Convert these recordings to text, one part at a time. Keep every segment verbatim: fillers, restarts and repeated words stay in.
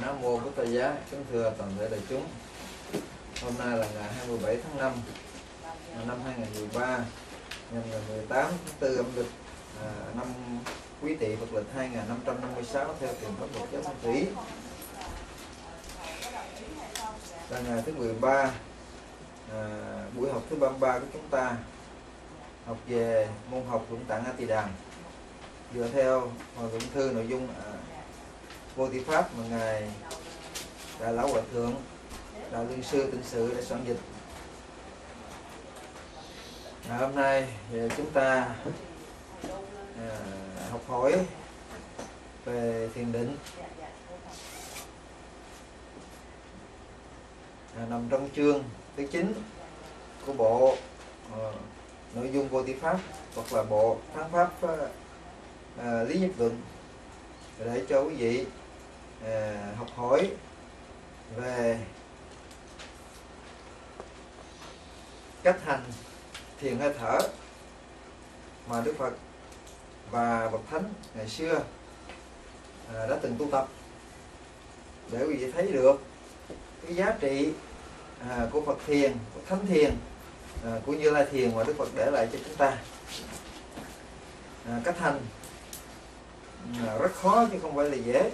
Nam Mô Bổn Sư Giá, kính thưa toàn thể đại chúng. Hôm nay là ngày hai mươi bảy tháng năm năm hai nghìn không trăm mười ba, ngày mười tám tháng tư âm lịch, à, năm Quý Tỵ Phật lịch hai nghìn năm trăm năm mươi sáu theo truyền thống Phật giáo Nguyên Thủy. Là ngày thứ mười ba, à, buổi học thứ ba mươi ba của chúng ta, học về môn học Luận Tạng A Tỳ Đàm, dựa theo hồi luận thư nội dung à, Vô Thí Pháp mà ngài Đại Lão Hòa Thượng Đạo Luân Sư Tịnh Sự đã soạn dịch. À, hôm nay chúng ta à, học hỏi về thiền định, à, nằm trong chương thứ chín của bộ à, nội dung Vô Thí Pháp hoặc là bộ Thắng Pháp à, Lý Nhất Luận, để cho quý vị à, học hỏi về cách hành thiền hơi thở mà Đức Phật và Bậc Thánh ngày xưa à, đã từng tu tập, để quý vị thấy được cái giá trị à, của Phật thiền, của Thánh thiền, à, của Như Lai thiền mà Đức Phật để lại cho chúng ta. À, cách hành à, rất khó chứ không phải là dễ,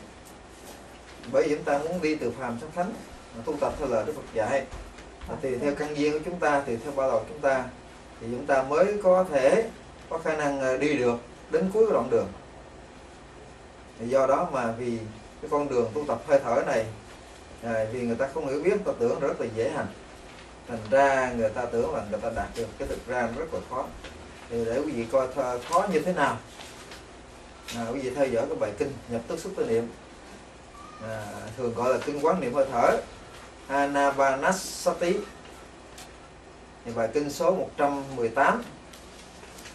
bởi vì chúng ta muốn đi từ phàm sang thánh, tu tập theo lời Đức Phật dạy, tùy theo căn duyên của chúng ta, tùy theo ba đầu chúng ta, thì chúng ta mới có thể có khả năng đi được đến cuối đoạn đường. Thì do đó mà vì cái con đường tu tập hơi thở này, à, vì người ta không hiểu biết, ta tưởng rất là dễ hành, thành ra người ta tưởng là người ta đạt được, cái thực ra rất là khó. Thì để quý vị coi khó như thế nào, à, quý vị theo dõi cái bài kinh Nhập Tức Xuất Tứ Niệm, à, thường gọi là kinh Quán Niệm Hơi Thở Anapanasati, thì bài kinh số một trăm mười tám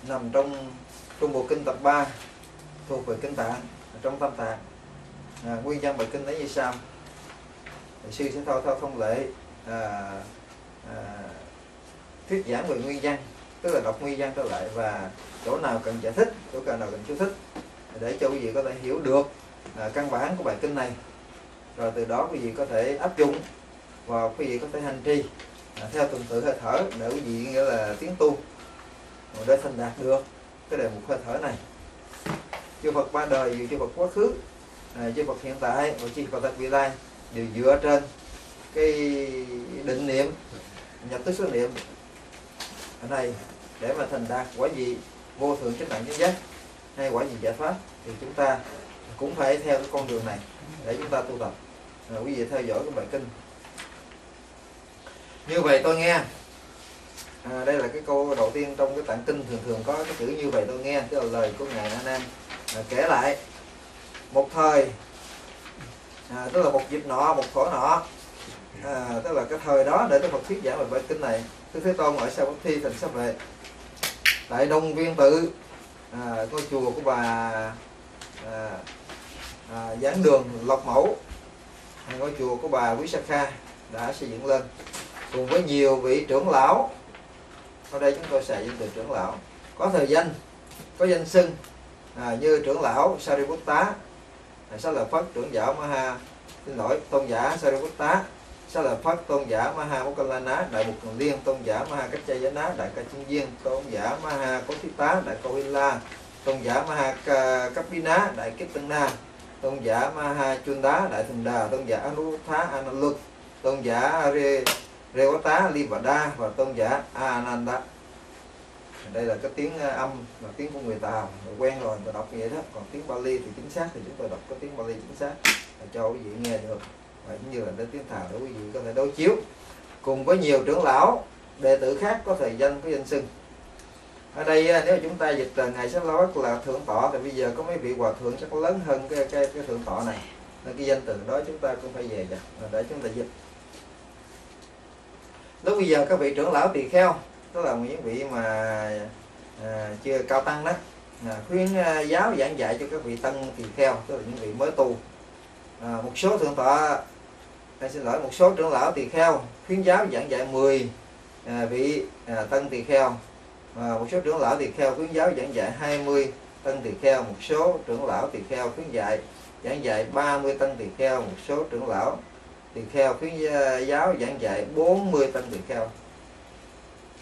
nằm trong Trung Bộ Kinh tập ba thuộc về Kinh Tạng, trong Tam Tạng. À, nguyên văn bài kinh nói như sau. Thầy sư sẽ theo theo thông lệ à, à, thuyết giảng về nguyên văn, tức là đọc nguyên văn trở lại, và chỗ nào cần giải thích, chỗ nào cần chú thích, để cho quý vị có thể hiểu được à, căn bản của bài kinh này, rồi từ đó quý vị có thể áp dụng và quý vị có thể hành trì à, theo tuần tự hơi thở, để quý vị nghĩa là tiến tu để thành đạt được cái đề mục hơi thở này. Chư Phật ba đời, dù chư Phật quá khứ, à, chư Phật hiện tại và chư Phật vị lai đều dựa trên cái định niệm Nhập Tức Xuất Niệm ở này để mà thành đạt quả vị vô thượng chánh đẳng chánh giác hay quả vị giải thoát. Thì chúng ta cũng phải theo cái con đường này để chúng ta tu tập. À, quý vị theo dõi cái bài kinh. Như vậy tôi nghe. À, đây là cái câu đầu tiên trong cái tạng kinh, thường thường có cái chữ như vậy tôi nghe, tức là lời của ngài A Nan à, kể lại. Một thời, à, tức là một dịp nọ, một thổ nọ, à, tức là cái thời đó để Đức Phật thuyết giảng về bài kinh này. Đức Thế Tôn ở Sa Bắc Thi thành Sa Vệ, tại Đông Viên Tự, à, ngôi chùa của bà à, à, Giảng Đường Lộc Mẫu, ngôi chùa của bà Quý Sa Kha đã xây dựng lên, cùng với nhiều vị trưởng lão. Ở đây chúng tôi xài danh từ trưởng lão, có thời danh, có danh xưng à, như trưởng lão Sariputta, Xá Lợi Phất trưởng giáo Maha, xin lỗi, tôn giả Sariputta, Xá Lợi Phất tôn giả Maha Mokkalana, Đại Mục Thường Liên tôn giả Maha Kaccayana, Đại Ca Chiên Viên tôn giả Maha Kotita, Đại Kohila tôn giả Maha Kapina, Đại Kiếp Tân Na tôn giả Maha Chunda, Đại Thừng Đà tôn giả Anuttha Analut, tôn giả Re Rewata Livada và tôn giả Ananda. Đây là cái tiếng âm và tiếng của người Tàu, quen rồi người đọc như vậy đó. Còn tiếng Pali thì chính xác thì chúng tôi đọc có tiếng Pali chính xác để cho quý vị nghe được, và cũng như là đến tiếng Tàu để quý vị có thể đối chiếu. Cùng với nhiều trưởng lão, đệ tử khác có thời danh, có danh xưng. Ở đây nếu chúng ta dịch là ngài sẽ nói là thượng tọa, thì bây giờ có mấy vị hòa thượng chắc lớn hơn cái cái, cái thượng tọa này, nên cái danh từ đó chúng ta cũng phải về rồi để chúng ta dịch. Lúc bây giờ các vị trưởng lão tỳ kheo, tức là những vị mà à, chưa cao tăng đó, à, khuyên à, giáo giảng dạy cho các vị tân tỳ kheo, tức là những vị mới tu. À, một số thượng tọa, hay xin lỗi, một số trưởng lão tỳ kheo khuyên giáo giảng dạy mười à, vị à, tân tỳ kheo Và một số trưởng lão tỳ kheo khuyến giáo giảng dạy hai mươi tân tỳ kheo, một số trưởng lão tỳ kheo khuyến dạy giảng dạy ba mươi tân tỳ kheo, một số trưởng lão tỳ kheo khuyến giáo giảng dạy bốn mươi tân tỳ kheo.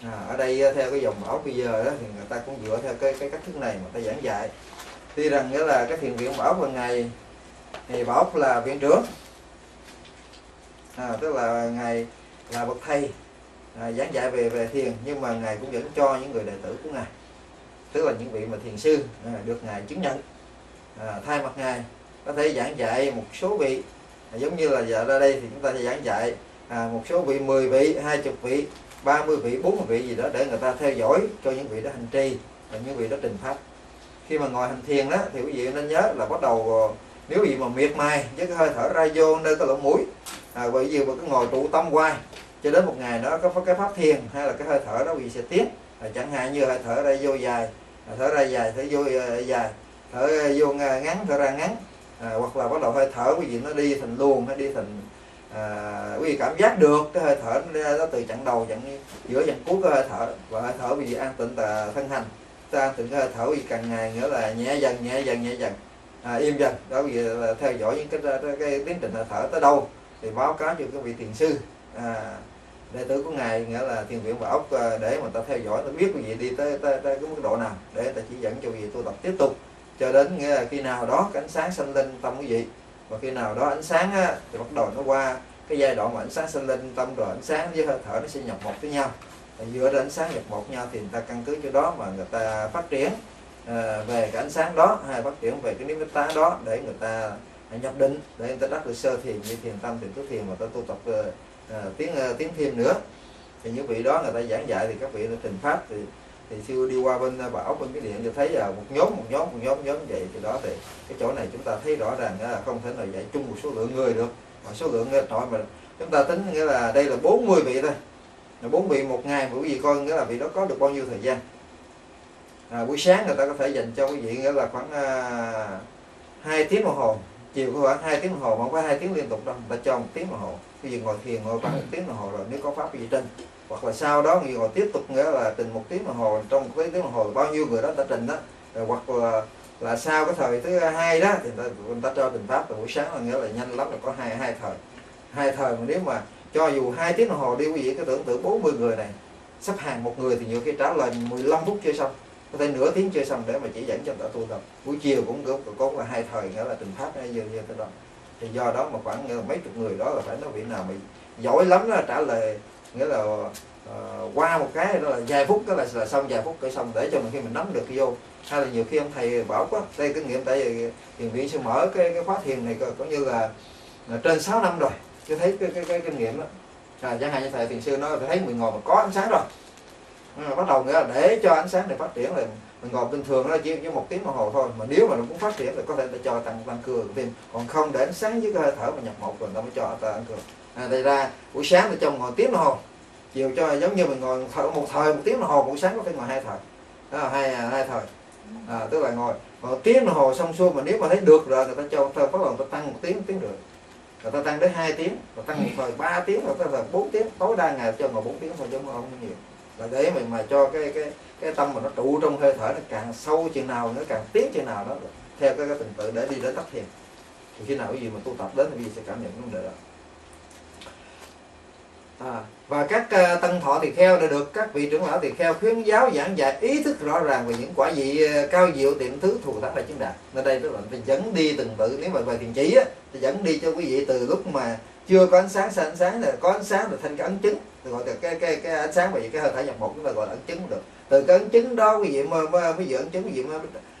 À, ở đây theo cái dòng mẫu bây giờ đó, thì người ta cũng dựa theo cái, cái cách thức này mà ta giảng dạy. Tuy rằng nghĩa là cái thiền viện Bảo Ốc là ngày thì Bảo Ốc là viện trưởng, à, tức là ngày là bậc thầy à, giảng dạy về về thiền, nhưng mà ngài cũng vẫn cho những người đệ tử của ngài, tức là những vị mà thiền sư à, được ngài chứng nhận à, thay mặt ngài có thể giảng dạy một số vị à, giống như là giờ ra đây thì chúng ta sẽ giảng dạy à, một số vị mười vị, hai mươi vị, ba mươi vị, bốn mươi vị gì đó để người ta theo dõi cho những vị đó hành trì và những vị đó trình pháp. Khi mà ngồi hành thiền đó thì quý vị nên nhớ là bắt đầu nếu gì mà miệt mài với cái hơi thở ra vô nơi cái lỗ mũi, à, bởi vì mà cứ ngồi trụ tâm hoài cho đến một ngày đó có cái pháp thiền hay là cái hơi thở đó quý vị sẽ tiến, à, chẳng hạn như hơi thở ra vô dài, thở ra dài, thở vô dài, thở vô ngắn, thở ra ngắn, à, hoặc là bắt đầu hơi thở quý vị nó đi thành luồng, nó đi thành à, quý vị cảm giác được cái hơi thở nó từ chặng đầu, chặng giữa, chặng cuối cái hơi thở, và hơi thở quý vị an tịnh tà thân hành. Ta từng hơi thở thì càng ngày nữa là nhẹ dần, nhẹ dần, nhẹ dần, à, im dần. Đó là theo dõi những cái, cái, cái tiến trình hơi thở tới đâu thì báo cáo cho các vị thiền sư, à, đệ tử của ngài, nghĩa là thiền viện Bảo Ốc, để mà ta theo dõi, ta biết quý vị đi tới, tới, tới cái mức độ nào để ta chỉ dẫn cho quý vị tu tập tiếp tục cho đến nghĩa là khi nào đó cái ánh sáng sanh lên tâm quý vị, và khi nào đó ánh sáng á, thì bắt đầu nó qua cái giai đoạn mà ánh sáng sanh lên tâm rồi ánh sáng với hơi thở nó sẽ nhập một với nhau. Dựa đến ánh sáng nhập một nhau thì người ta căn cứ cho đó mà người ta phát triển về cái ánh sáng đó, hay phát triển về cái niệm tá đó để người ta nhập định, để người ta đắc được sơ thiền, như thiền tâm, thiền tứ thiền, mà ta tu tập uh, tiếng uh, tiếng thêm nữa. Thì những vị đó người ta giảng dạy thì các vị trình pháp thì thì siêu đi qua bên Bảo Ốc, bên cái điện thì thấy là một nhóm một nhóm một nhóm một nhóm vậy. Thì đó thì cái chỗ này chúng ta thấy rõ ràng là không thể nào dạy chung một số lượng người được, mà số lượng thôi mà chúng ta tính nghĩa là đây là bốn mươi vị thôi. Bốn vị một ngày mà quý vị coi nghĩa là vị đó có được bao nhiêu thời gian. À, buổi sáng người ta có thể dành cho quý vị nghĩa là khoảng à, hai tiếng đồng hồ, chiều có khoảng hai tiếng đồng hồ, mà không phải hai tiếng liên tục đâu, người ta cho một tiếng đồng hồ. Quý vị ngồi thiền ngồi khoảng một tiếng đồng hồ rồi nếu có pháp quý vị trình, hoặc là sau đó người ngồi tiếp tục nghĩa là trình một tiếng đồng hồ, trong một tiếng đồng hồ bao nhiêu người đó ta trình đó, rồi hoặc là là sau cái thời thứ hai đó thì người ta, người ta cho trình pháp. Rồi buổi sáng là nghĩa là nhanh lắm là có hai hai thời, hai thời mà nếu mà cho dù hai tiếng đồng hồ đi quý vị cứ tưởng tượng bốn mươi người này sắp hàng một người thì nhiều khi trả lời mười lăm phút chưa xong, có thể nửa tiếng chưa xong để mà chỉ dẫn cho người ta tu tập. Buổi chiều cũng có, có là hai thời nghĩa là trình pháp như như thế đó. Thì do đó mà khoảng nghĩa là mấy chục người đó là phải nói vị nào mà giỏi lắm là trả lời nghĩa là uh, qua một cái đó là vài phút đó là, là xong, vài phút cái xong để cho mình khi mình nắm được vô. Hay là nhiều khi ông thầy Bảo quá đây kinh nghiệm, tại vì thiền viện sẽ mở cái cái khóa thiền này coi như là, là trên sáu năm rồi. Tôi thấy cái, cái, cái kinh nghiệm đó à, chẳng hạn như thầy thiền sư nói tôi thấy mình ngồi mà có ánh sáng rồi, à, bắt đầu nghĩa là để cho ánh sáng này phát triển là mình ngồi bình thường nó chỉ với một tiếng đồng hồ thôi, mà nếu mà nó cũng phát triển thì có thể ta cho tăng tăng cường thêm, còn không để ánh sáng với cái hơi thở mà nhập một rồi ta mới cho tăng cường. À, đây ra buổi sáng thì cho ngồi tiếng đồng hồ, chiều cho giống như mình ngồi thở một thời một tiếng đồng hồ, buổi sáng có phải ngồi hai thời đó là hai hai thời, à, tức là ngồi một tiếng đồng hồ xong xuôi mà nếu mà thấy được rồi người ta cho thơ bắt đầu ta tăng một tiếng một tiếng được. Người ta tăng đến hai tiếng, người ta tăng một thời ba tiếng, người ta là bốn tiếng, tối đa ngày cho ngồi bốn tiếng thôi chứ không nhiều. Là để mình mà cho cái cái cái tâm mà nó trụ trong hơi thở nó càng sâu chừng nào, nó càng tiến chừng nào đó được. Theo cái, cái trình tự để đi đến đắc thiền. Thì khi nào cái gì mà tu tập đến thì sẽ cảm nhận vấn đề đó. À, và các uh, tân thọ tỳ kheo đã được các vị trưởng lão tỳ kheo khuyến giáo giảng dạy ý thức rõ ràng về những quả vị uh, cao diệu tiệm thứ thù thắng là chứng đạt. Nên đây tức là mình dẫn đi từng tự, nếu mà về thiền chỉ á, thì dẫn đi cho quý vị từ lúc mà chưa có ánh sáng sang ánh sáng, này có ánh sáng là thành cái ấn chứng, thì gọi là cái cái cái ánh sáng về cái hơi thở nhập một chúng ta gọi là ấn chứng được. Từ cái ấn chứng đó quý vị mới mới dự ấn chứng quý vị mới,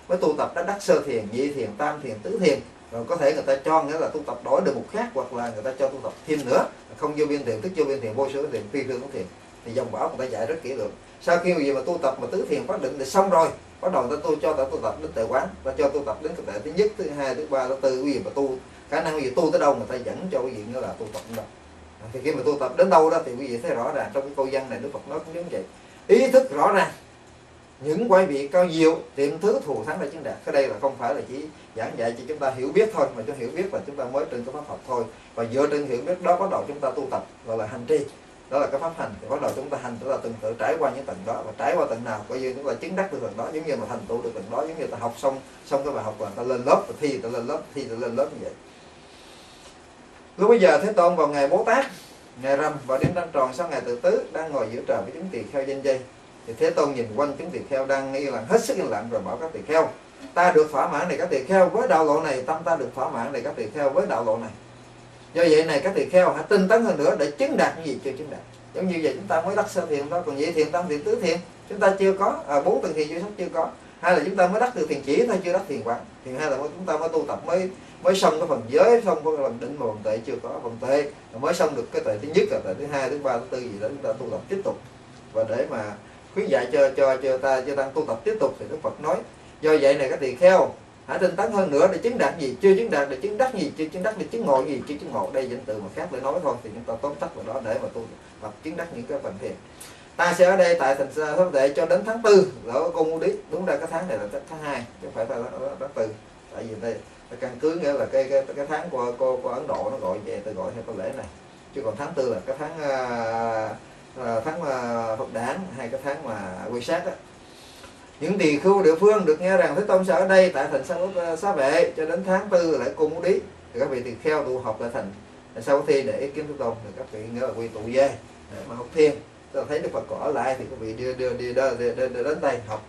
mới tu tập đã đắc sơ thiền, nhị thiền, tam thiền, tứ thiền. Rồi có thể người ta cho nghĩa là tu tập đổi được một khác, hoặc là người ta cho tu tập thêm nữa, không vô biên thiền, tức vô biên thiền, vô sở thiền, phi phương thiền. Thì dòng Bảo người ta dạy rất kỹ lưỡng. Sau khi gì mà tu tập mà tứ thiền phát định thì xong rồi, bắt đầu ta tu cho ta tu tập đến tệ quán, ta cho tu tập đến cái tệ thứ nhất, thứ hai, thứ ba, thứ tư. Quý vị mà tu khả năng quý vị tu tới đâu người ta dẫn cho quý vị nghĩa là tu tập đến đâu. Thì khi mà tu tập đến đâu đó thì quý vị thấy rõ ràng trong cái câu văn này Đức Phật nói cũng giống vậy, ý thức rõ ràng những quả vị cao diệu tiệm thứ thù thắng đã chứng đạt. Cái đây là không phải là chỉ giảng dạy cho chúng ta hiểu biết thôi, mà cho hiểu biết là chúng ta mới trên cái pháp học thôi, và dựa trên hiểu biết đó bắt đầu chúng ta tu tập gọi là hành trì. Đó là cái pháp hành. Thì bắt đầu chúng ta hành, chúng ta từng tự trải qua những tầng đó, và trải qua tầng nào coi như chúng ta chứng đắc được tầng đó, giống như mà thành tựu được tầng đó, giống như ta học xong xong cái bài học và ta lên lớp, và thi ta lên lớp, thi ta lên lớp như vậy. Lúc bây giờ Thế Tôn vào ngày Bố Tát, ngày rằm và đêm trăng tròn sau ngày tự tứ đang ngồi giữa trời với chúng tỳ kheo danh dây. Thì Thế Tôn nhìn quanh chúng tỳ kheo đang yên lặng, hết sức yên lặng, rồi bảo các tỳ kheo: ta được thỏa mãn này các tỳ kheo, với đạo lộ này. Tâm ta được thỏa mãn này các tỳ kheo, với đạo lộ này. Do vậy này các tỳ kheo, hãy tinh tấn hơn nữa để chứng đạt những gì chưa chứng đạt. Giống như vậy chúng ta mới đắc sơ thiện thôi, còn nhị thiện, tam thiện, tứ thiện chúng ta chưa có, à, bốn tầng thiện vô sắc chưa có, hay là chúng ta mới đắc được thiền chỉ thôi, chưa đắc thiền quán. Thiền hai là chúng ta mới tu tập, mới mới xong cái phần giới, xong cái phần định, mà phần tệ chưa có, phần tệ mới xong được cái tệ thứ nhất, là tệ thứ hai, thứ ba, thứ tư gì đó, chúng ta tu tập tiếp tục. Và để mà khuyến dạy cho cho cho ta cho tăng tu tập tiếp tục thì Đức Phật nói: do vậy này các tỳ kheo, hãy tinh tấn hơn nữa để chứng đạt gì chưa chứng đạt, để chứng đắc gì chưa chứng đắc, để chứng ngộ gì chưa chứng ngộ. Đây danh từ mà khác để nói thôi, thì chúng ta tóm tắt vào đó để mà tu tập chứng đắc những cái phần thiện. Ta sẽ ở đây tại thành Sa Thất Đệ cho đến tháng tư ở Côn Ngô Đít. Đúng ra cái tháng này là tháng hai chứ không phải tháng tư, tại vì đây căn cứ nghĩa là cái cái, cái tháng của, của, của Ấn Độ nó gọi về từ gọi theo cái lễ này, chứ còn tháng tư là cái tháng uh, tháng uh, Phật Đản, hay cái tháng mà Quy Sát đó. Những tỳ khưu địa phương được nghe rằng Thế Tôn sẽ ở đây tại thành Xá Vệ cho đến tháng tư lại Côn Ngô Đít. Thì các vị tỳ kheo tụ họp lại thành sau thi để ý kiến Thế Tôn. Thì các vị nghĩa là quy tụ về để mà học thiền. Tôi thấy Đức Phật có ở lại thì các vị đưa đưa đi đến đây học.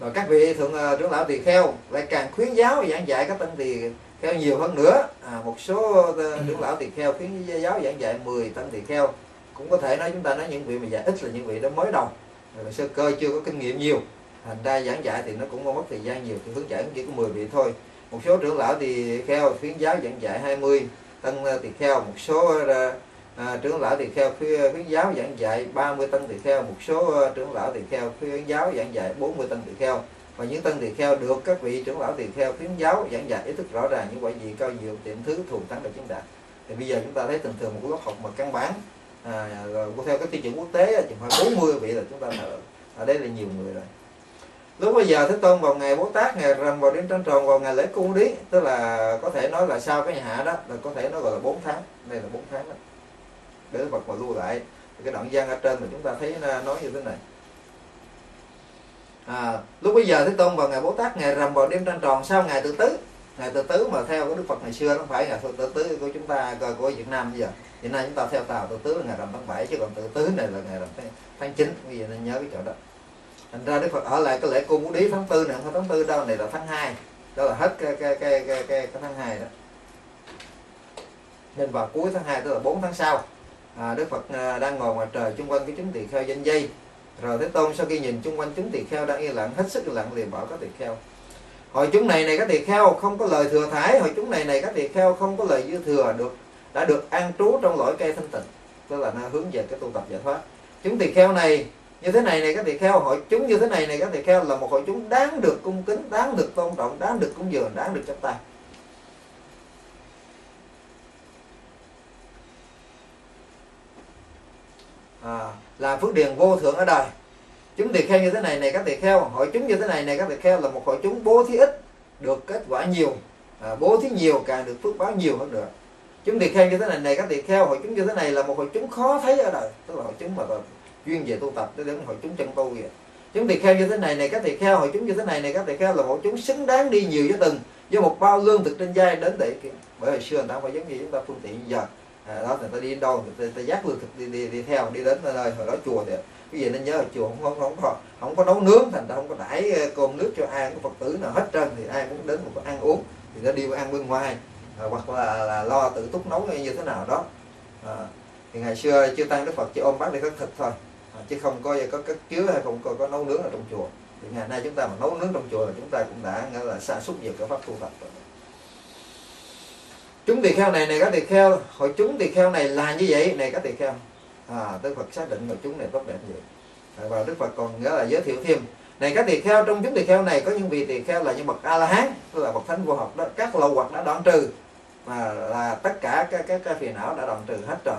Rồi các vị thượng uh, trưởng lão tỳ kheo lại càng khuyến giáo giảng dạy các tăng tỳ kheo nhiều hơn nữa. À, một số uh, trưởng lão tỳ kheo khuyến giáo giảng dạy mười tăng tỳ kheo. Cũng có thể nói chúng ta nói những vị mà dạy ít là những vị đó mới đầu, rồi sơ cơ chưa có kinh nghiệm nhiều, thành ra giảng dạy thì nó cũng không mất thời gian nhiều, thì hướng dẫn chỉ có mười vị thôi. Một số trưởng lão tỳ kheo khuyến giáo giảng dạy hai mươi tăng tỳ kheo, một số à, trưởng lão tỳ kheo khuyến giáo giảng dạy ba mươi tăng tỳ kheo, một số trưởng lão tỳ kheo khuyến giáo giảng dạy bốn mươi tăng tỳ kheo. Và những tăng tỳ kheo được các vị trưởng lão tỳ kheo khuyến giáo giảng dạy ý thức rõ ràng những quả vị cao diệu tiệm thứ thù thắng để chứng đạt. Thì bây giờ chúng ta thấy thường thường một lớp học mà căn bản à, rồi theo cái tiêu chuẩn quốc tế chừng khoảng bốn mươi vị là chúng ta thở. Ở đây là nhiều người rồi. Lúc bây giờ Thế Tôn vào ngày Bố Tát, ngày rằm vào đêm trăng tròn, vào ngày lễ Côn Ngô Đít, tức là có thể nói là sau cái nhà Hạ đó, là có thể nó gọi là bốn tháng. Đây là bốn tháng đó. Để Phật mà lưu lại cái đoạn văn ở trên mà chúng ta thấy nói như thế này. À, lúc bây giờ Thế Tôn vào ngày Bố Tát, ngày rằm vào đêm trăng tròn sau ngày tự tứ. Ngày tự tứ mà theo cái Đức Phật ngày xưa nó phải ngày tự tứ của chúng ta, của Việt Nam bây giờ. Hiện nay chúng ta theo tàu tự tứ là ngày rằm tháng bảy, chứ còn tự tứ này là ngày rằm tháng chín. Bây giờ nên nhớ cái chỗ đó. Thành ra Đức Phật ở lại cái lễ Côn Ngô Đít tháng tư này, không tháng tư đâu, này là tháng hai. Đó là hết cái cái cái cái, cái, cái tháng hai đó. Nên vào cuối tháng hai, tức là bốn tháng sau. À, Đức Phật đang ngồi ngoài trời chung quanh cái chúng tỳ kheo danh dây. Rồi Thế Tôn sau khi nhìn chung quanh chúng tỳ kheo đang yên lặng, hết sức yên lặng, liền bảo các tỳ kheo: hội chúng này này các tỳ kheo không có lời thừa thãi, hội chúng này này các tỳ kheo không có lời dư thừa, được đã được an trú trong lõi cây thanh tịnh, tức là nó hướng về cái tu tập giải thoát. Chúng tỳ kheo này như thế này này các tỳ kheo, hội chúng như thế này này các tỳ kheo là một hội chúng đáng được cung kính, đáng được tôn trọng, đáng được cúng dường, đáng được chắp tay. À, là phước điền vô thượng ở đời. Chúng tỳ kheo như thế này này các tỳ kheo, hội chúng như thế này này các tỳ kheo là một hội chúng bố thí ít được kết quả nhiều, à, bố thí nhiều càng được phước báo nhiều hơn nữa. Chúng tỳ kheo như thế này này các tỳ kheo, hội chúng như thế này là một hội chúng khó thấy ở đời, tức là hội chúng mà chuyên về tu tập, đến hội chúng chân tu vậy. Chúng tỳ kheo như thế này này các tỳ kheo, hội chúng như thế này này các tỳ kheo là hội chúng xứng đáng đi nhiều với từng với một bao lương thực trên vai đến để kiếm. Bởi hồi xưa người ta phải giống như chúng ta phương tiện giờ. À, đó, người ta đi đâu người ta, ta giác lương thực đi, đi đi theo đi đến nơi hồi đó chùa thì cái gì nên nhớ là chùa không không không có không có nấu nướng, thành ra không có đãi cơm nước cho ai, có Phật tử nào hết trơn, thì ai muốn đến một cái ăn uống thì nó đi ăn bên ngoài, à, hoặc là, là lo tự túc nấu như thế nào đó. À, thì ngày xưa chưa tăng Đức Phật chỉ ôm bát để cất thịt thôi, à, chứ không có có cất chứa hay không có, có nấu nướng ở trong chùa. Thì ngày nay chúng ta mà nấu nướng trong chùa là chúng ta cũng đã nghĩa là sa sút về cái pháp tu Phật rồi. Chúng tỳ kheo này này các tỳ kheo, hội chúng tỳ kheo này là như vậy này các tỳ kheo. À, Đức Phật xác định là chúng này tốt đẹp như vậy. Và Đức Phật còn nghĩa là giới thiệu thêm: này các tỳ kheo, trong chúng tỳ kheo này có những vị tỳ kheo là những bậc A La Hán, tức là bậc thánh vô học đó, các lậu hoặc đã đoạn trừ, mà là tất cả các các, các phiền não đã đoạn trừ hết rồi.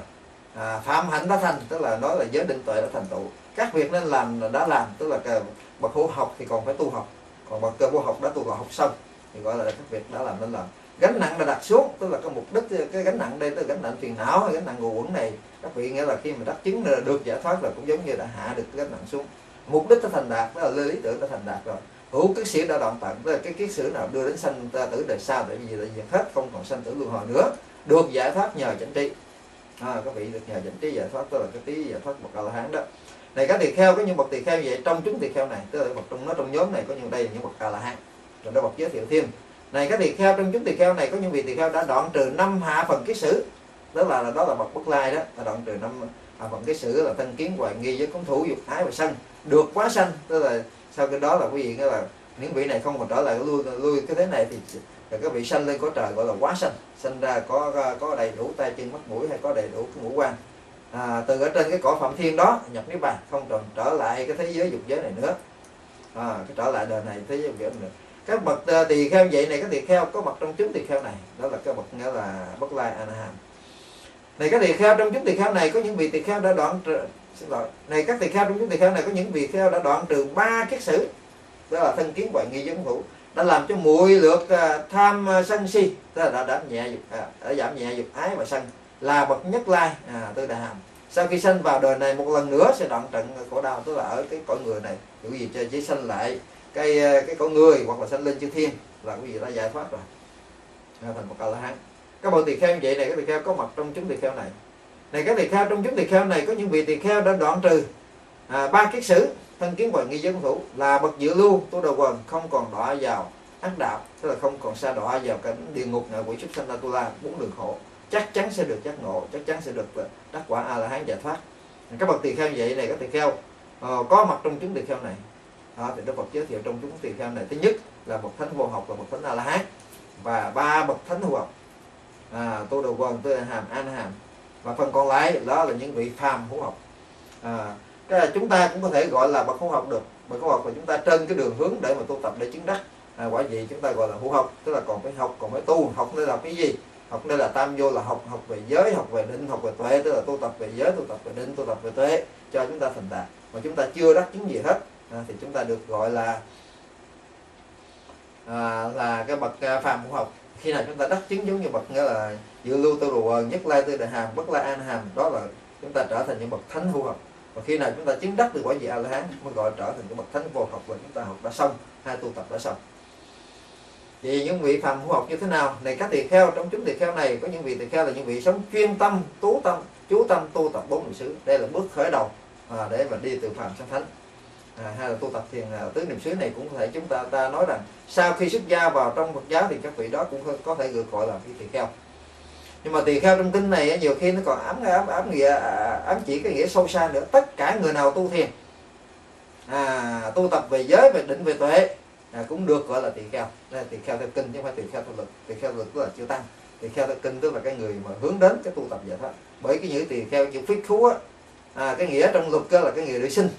À, phạm hạnh đã thành, tức là nói là giới định tuệ đã thành tựu. Các việc nên làm là đã làm, tức là bậc hữu học thì còn phải tu học, còn bậc cơ vô học đã tu học xong. thì gọi là các việc đã làm nên làm. Gánh nặng là đặt xuống, tức là cái mục đích, cái gánh nặng đây tức là gánh nặng phiền não hay gánh nặng ngủ uẩn này, các vị, nghĩa là khi mà đắc chứng được giải thoát là cũng giống như đã hạ được cái gánh nặng xuống, mục đích đã thành đạt, đó là lý tưởng đã thành đạt rồi. Hữu cái sự đã đoạn tận, tức là cái kiết sử nào đưa đến sanh tử đời sau, tại vì là diệt hết, không còn sanh tử luân hồi nữa, được giải thoát nhờ chánh tri. À, các vị được nhờ chánh tri giải thoát, tức là cái tí giải thoát bậc A La Hán đó. Này các tỳ kheo, có những bậc tỳ kheo vậy trong chúng tỳ kheo này, tức là bậc trong nó trong nhóm này có những đây là những bậc A La Hán, rồi đó bậc giới thiệu thêm. Này các tỳ kheo, trong chúng tỳ kheo này có những vị tỳ kheo đã đoạn trừ năm hạ phần kiết sử, tức là đó là bậc Bất Lai đó, đã đoạn trừ năm hạ phần kiết sử là thân kiến, hoài nghi, với cống thủ, dục ái và sân, được quá sanh, tức là sau cái đó là quý vị, nghĩa là những vị này không còn trở lại lui lui cái thế này thì các vị sanh lên cõi trời gọi là quá sanh, sanh ra có có đầy đủ tay chân mắt mũi hay có đầy đủ cái ngũ quan. À, từ ở trên cái cõi Phạm Thiên đó nhập niết bàn, không còn trở lại cái thế giới dục giới này nữa, à, cái trở lại đời này thế giới dục giới này nữa. Các bậc tỳ kheo vậy này, các tỳ kheo có mặt trong chúng tỳ kheo này, đó là cái bậc nghĩa là Bất Lai Anaham. Này các tỳ kheo, trong chúng tỳ kheo này có những vị tỳ kheo đã đoạn trừ, xin lỗi, này các tỳ kheo, trong chúng tỳ kheo này có những vị kheo đã đoạn trừ ba kiết sử, đó là thân kiến, hoại nghi, cống thủ, đã làm cho muội lược tham sân si, tức là đã giảm nhẹ dục, đã giảm nhẹ dục ái và sân, là bậc Nhất Lai, à, Tư Đà Hàm. Sau khi sanh vào đời này một lần nữa sẽ đoạn trận khổ đau, tức là ở cái cõi người này, quý vị cho chỉ sanh lại cái cái cõi người hoặc là sanh lên chư thiên là quý vị đã giải thoát rồi, à, thành một A La Hán. Các bậc tỳ kheo vậy này, các tỳ kheo có mặt trong chúng tỳ kheo này. Này các tỳ kheo, trong chúng tỳ kheo này có những vị tỳ kheo đã đoạn trừ à, ba kiết sử, thân kiến, hoài nghi, giới cống thủ, là bậc Dự Lưu Tu Đà Quần, không còn đọa vào ác đạo, tức là không còn sa đọa vào cảnh địa ngục, ngạ quỷ, súc sanh, la tu la, bốn đường khổ, chắc chắn sẽ được giác ngộ, chắc chắn sẽ được đắc quả A La Hán giải thoát. Các bậc tỳ kheo vậy này, các tỳ kheo uh, có mặt trong chúng tỳ kheo này, à, thì Đức Phật giới thiệu trong chúng tỳ kheo này, thứ nhất là bậc Thánh Vô Học, là bậc Thánh A La Hán, và ba bậc Thánh Hữu Học, à, Tô Đầu Quần, Tư Hàm, An Hàm, và phần còn lại đó là những vị phàm hữu học. À, cái là chúng ta cũng có thể gọi là bậc hữu học được, bậc hữu học là chúng ta trên cái đường hướng để mà tu tập để chứng đắc, à, quả vị chúng ta gọi là hữu học, tức là còn phải học, còn phải tu. Học đây là cái gì? Học đây là tam vô, là học, học về giới, học về định, học về tuệ, tức là tu tập về giới, tu tập về định, tu tập về tuệ cho chúng ta thành đạt. Mà chúng ta chưa đắc chứng gì hết, à, thì chúng ta được gọi là à, là cái bậc phàm hữu học. Khi nào chúng ta đắc chứng giống như bậc nghĩa là Dự Lưu Tu Đà Quần, Nhất Lai Tư Đà Hàm, Bất Lai An Hàm, đó là chúng ta trở thành những bậc Thánh Hữu Học. Và khi nào chúng ta chứng đắc được quả vị A La Hán mới gọi trở thành cái bậc Thánh Vô Học, và chúng ta học đã xong, hai tu tập đã xong. Vì những vị phàm hữu học như thế nào? Này các tỳ kheo, trong chúng tỳ kheo này có những vị tỳ kheo là những vị sống chuyên tâm, tú tâm, chú tâm tu tập bốn niệm xứ. Đây là bước khởi đầu à, để mà đi từ phàm sang thánh. À, hay là tu tập thiền à, tứ niệm xứ này cũng có thể chúng ta ta nói rằng sau khi xuất gia vào trong Phật giáo thì các vị đó cũng có thể được gọi là cái tỳ kheo. Nhưng mà tỳ kheo trong kinh này nhiều khi nó còn ám ám ám nghĩa ám chỉ cái nghĩa sâu xa nữa. Tất cả người nào tu thiền, à, tu tập về giới, về định, về tuệ, à, cũng được gọi là tỳ kheo. Đây là tỳ kheo theo kinh chứ không phải tỳ kheo theo luật. Tỳ kheo luật tức là chưa tăng, tỳ kheo theo kinh tức là cái người mà hướng đến cái tu tập giải thoát. Bởi cái nghĩa tỳ kheo chữ phích khú á, à, cái nghĩa trong luật là cái người đi sinh,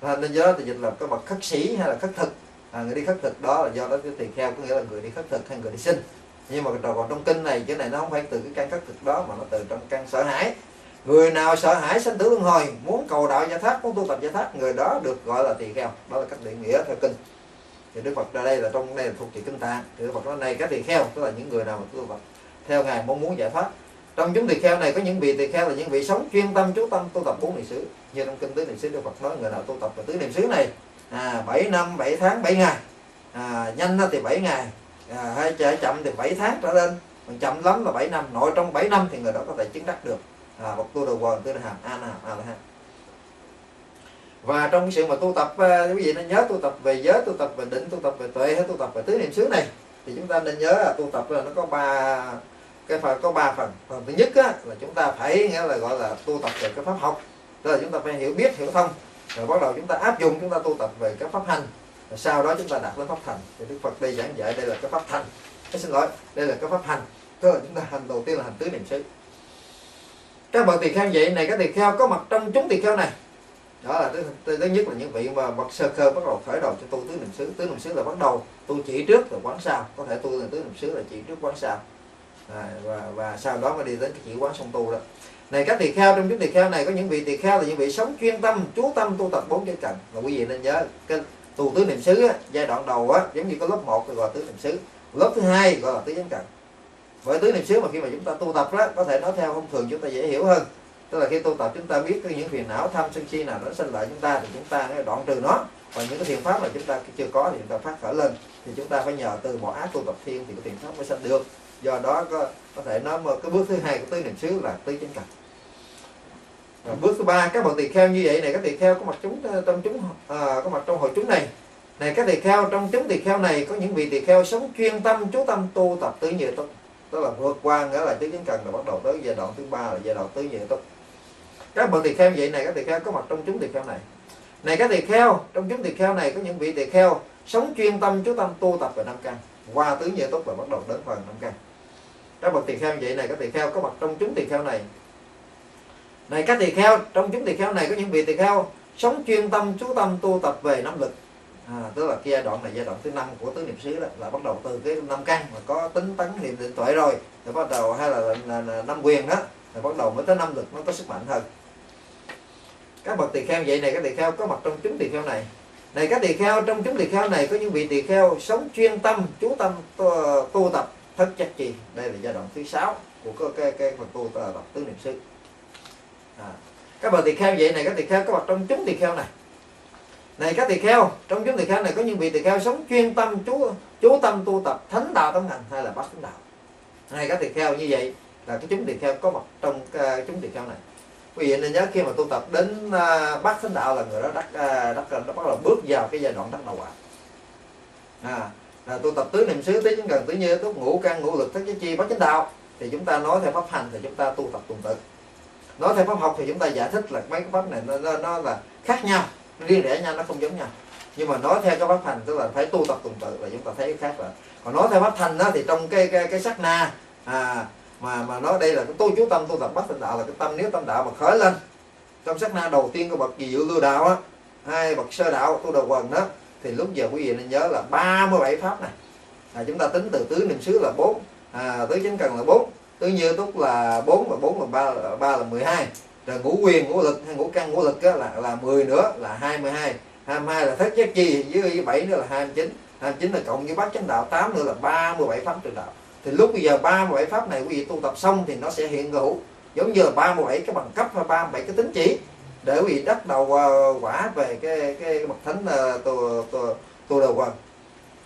à, nên do đó thì dịch là cái bậc khất sĩ hay là khất thực, à, người đi khất thực đó là do đó cái tỳ kheo có nghĩa là người đi khất thực hay người đi sinh. Nhưng mà còn trong kinh này chữ này nó không phải từ cái căn khất thực đó mà nó từ trong căn sợ hãi. Người nào sợ hãi sanh tử luân hồi, muốn cầu đạo giải thoát, muốn tu tập giải thoát, người đó được gọi là tỳ kheo. Đó là cách định nghĩa theo kinh. Thì Đức Phật ra đây là trong đây là thuộc về kinh Tạng. Thì Đức Phật nói này các tỳ kheo, tức là những người nào mà tu tập theo ngài mong muốn giải thoát. Trong chúng tỳ kheo này có những vị tỳ kheo là những vị sống chuyên tâm chú tâm tu tập bốn niệm xứ. Như trong kinh tứ niệm xứ, Đức Phật nói người nào tu tập về tứ niệm xứ này à, bảy năm, bảy tháng, bảy ngày, à, nhanh thì bảy ngày, à, hay chậm thì bảy tháng trở lên, còn chậm lắm là bảy năm. Nội trong bảy năm thì người đó có thể chứng đắc được à, bậc Tu Đà Quần, Tư Đà Hàm, A La Hán. Và trong cái sự mà tu tập, quý vị nên nhớ tu tập về giới, tu tập về định, tu tập về tuệ, hay tu tập về tứ niệm xứ này, thì chúng ta nên nhớ là tu tập là nó có ba cái phần, có ba phần. Phần thứ nhất á, là chúng ta phải nghĩa là gọi là tu tập về cái pháp học, tức là chúng ta phải hiểu biết, hiểu thông, rồi bắt đầu chúng ta áp dụng, chúng ta tu tập về cái pháp hành, rồi sau đó chúng ta đạt đến pháp thành. Thì Đức Phật đây giảng dạy đây là cái pháp thành, cái xin lỗi, đây là cái pháp hành, tức là chúng ta hành đầu tiên là hành tứ niệm xứ. Các bậc tỳ kheo vậy này, các tỳ kheo có mặt trong chúng tỳ kheo này. Đó là thứ nhất là những vị mà bậc sơ khơ bắt đầu khởi đầu cho tu tứ niệm xứ. Tứ niệm xứ là bắt đầu tu chỉ trước rồi quán sau, có thể tu là tứ niệm xứ là chỉ trước quán sau, à, và, và sau đó mới đi đến cái chỉ quán xong tu đó. Này các tỳ kheo, trong chúng tỳ kheo này có những vị tỳ kheo là những vị sống chuyên tâm, chú tâm tu tập bốn giới trần. Và quý vị nên nhớ cái tu tứ niệm xứ á, giai đoạn đầu á, giống như có lớp một thì gọi tứ niệm xứ, lớp thứ hai gọi là tứ chánh cần. Với tứ niệm xứ mà khi mà chúng ta tu tập đó, có thể nói theo thông thường chúng ta dễ hiểu hơn, tức là khi tu tập chúng ta biết cái những phiền não tham sân si nào nó sinh lại chúng ta thì chúng ta đoạn trừ nó, còn những cái thiện pháp mà chúng ta chưa có thì chúng ta phát khởi lên, thì chúng ta phải nhờ từ bỏ ác tu tập thiện thì cái thiện pháp mới sanh được. Do đó có, có thể nói mà cái bước thứ hai của tứ niệm xứ là tứ chánh cần. Rồi bước thứ ba, các bậc tỳ kheo như vậy này, các tỳ kheo có mặt chúng trong chúng à, có mặt trong hội chúng này này các tỳ kheo trong chúng tỳ kheo này có những vị tỳ kheo sống chuyên tâm chú tâm tu tập tứ nhiệt túc, tức là vượt qua nghĩa là tứ chánh cần, là bắt đầu tới giai đoạn thứ ba là giai đoạn tứ nhiệt túc. Các bậc tỳ kheo như vậy này, các tỳ kheo có mặt trong chúng tỳ kheo này này các tỳ kheo trong chúng tỳ kheo này có những vị tỳ kheo sống chuyên tâm chú tâm tu tập về năm căn, qua tứ nhiệt túc là bắt đầu đến phần năm căn. Các bậc tỳ kheo như vậy này, các tỳ kheo có mặt trong chúng tỳ kheo này này các tỳ kheo trong chúng tỳ kheo này có những vị tỳ kheo sống chuyên tâm chú tâm tu tập về năm lực, à, tức là giai đoạn này giai đoạn thứ năm của tứ niệm xứ, là, là bắt đầu từ cái năm căn mà có tính tấn niệm định tuệ rồi thì bắt đầu, hay là, là, là, là năm quyền đó, thì bắt đầu mới tới năm lực nó có sức mạnh hơn. Các bậc tỳ kheo vậy này, các tỳ kheo có mặt trong chúng tỳ kheo này này các tỳ kheo trong chúng tỳ kheo này có những vị tỳ kheo sống chuyên tâm chú tâm tu, tu tập thất chắc trì, đây là giai đoạn thứ sáu của cái cái phần tu tập tứ niệm xứ. À, các bậc tỳ kheo vậy này, các tỳ kheo có mặt trong chúng tỳ kheo này này các tỳ kheo trong chúng tỳ kheo này có những vị tỳ kheo sống chuyên tâm chú chú tâm tu tập thánh đạo tấm hành, hay là bát chánh đạo. Này các tỳ kheo như vậy là cái chúng tỳ kheo có mặt trong uh, chúng tỳ kheo này. Quý vị nên nhớ khi mà tu tập đến uh, bát chánh đạo là người đó đắc uh, đắc nó bắt đầu bước vào cái giai đoạn đắc đạo quả. À, là tu tập tứ niệm xứ, tứ chánh cần, tứ như túc, ngũ căn, ngũ lực, thất giác chi, bát chánh đạo thì chúng ta nói theo pháp hành thì chúng ta tu tập tuần tự. Nói theo pháp học thì chúng ta giải thích là mấy cái pháp này nó, nó, nó là khác nhau, riêng rẽ nhau, nó không giống nhau. Nhưng mà nói theo cái pháp hành tức là phải tu tập tuần tự là chúng ta thấy cái khác rồi. Còn nói theo pháp thành đó thì trong cái cái, cái sát na à, mà mà nói đây là cái tu chú tâm tu tập bát chánh đạo, là cái tâm nếu tâm đạo mà khởi lên trong sát na đầu tiên của bậc gì dự lưu đạo á, hai bậc sơ đạo tu đầu quần đó, thì lúc giờ quý vị nên nhớ là ba mươi bảy pháp này à, chúng ta tính từ tứ niệm xứ là bốn, à, tứ chánh cần là bốn, tứ như túc là bốn, và bốn là ba, là ba là mười hai, rồi ngũ quyền, ngũ lực hay ngũ căn, ngũ lực là là mười nữa là hai mươi hai, hai mươi hai là thất giác chi với bảy nữa là hai mươi chín, hai mươi chín là cộng với bát chánh đạo tám nữa là ba mươi bảy pháp trường đạo. Thì lúc bây giờ ba mươi bảy pháp này quý vị tu tập xong thì nó sẽ hiện hữu giống như là ba mươi bảy cái bằng cấp hay ba mươi bảy cái tín chỉ để quý vị đắc đầu quả về cái cái bậc thánh tu tu đầu quần.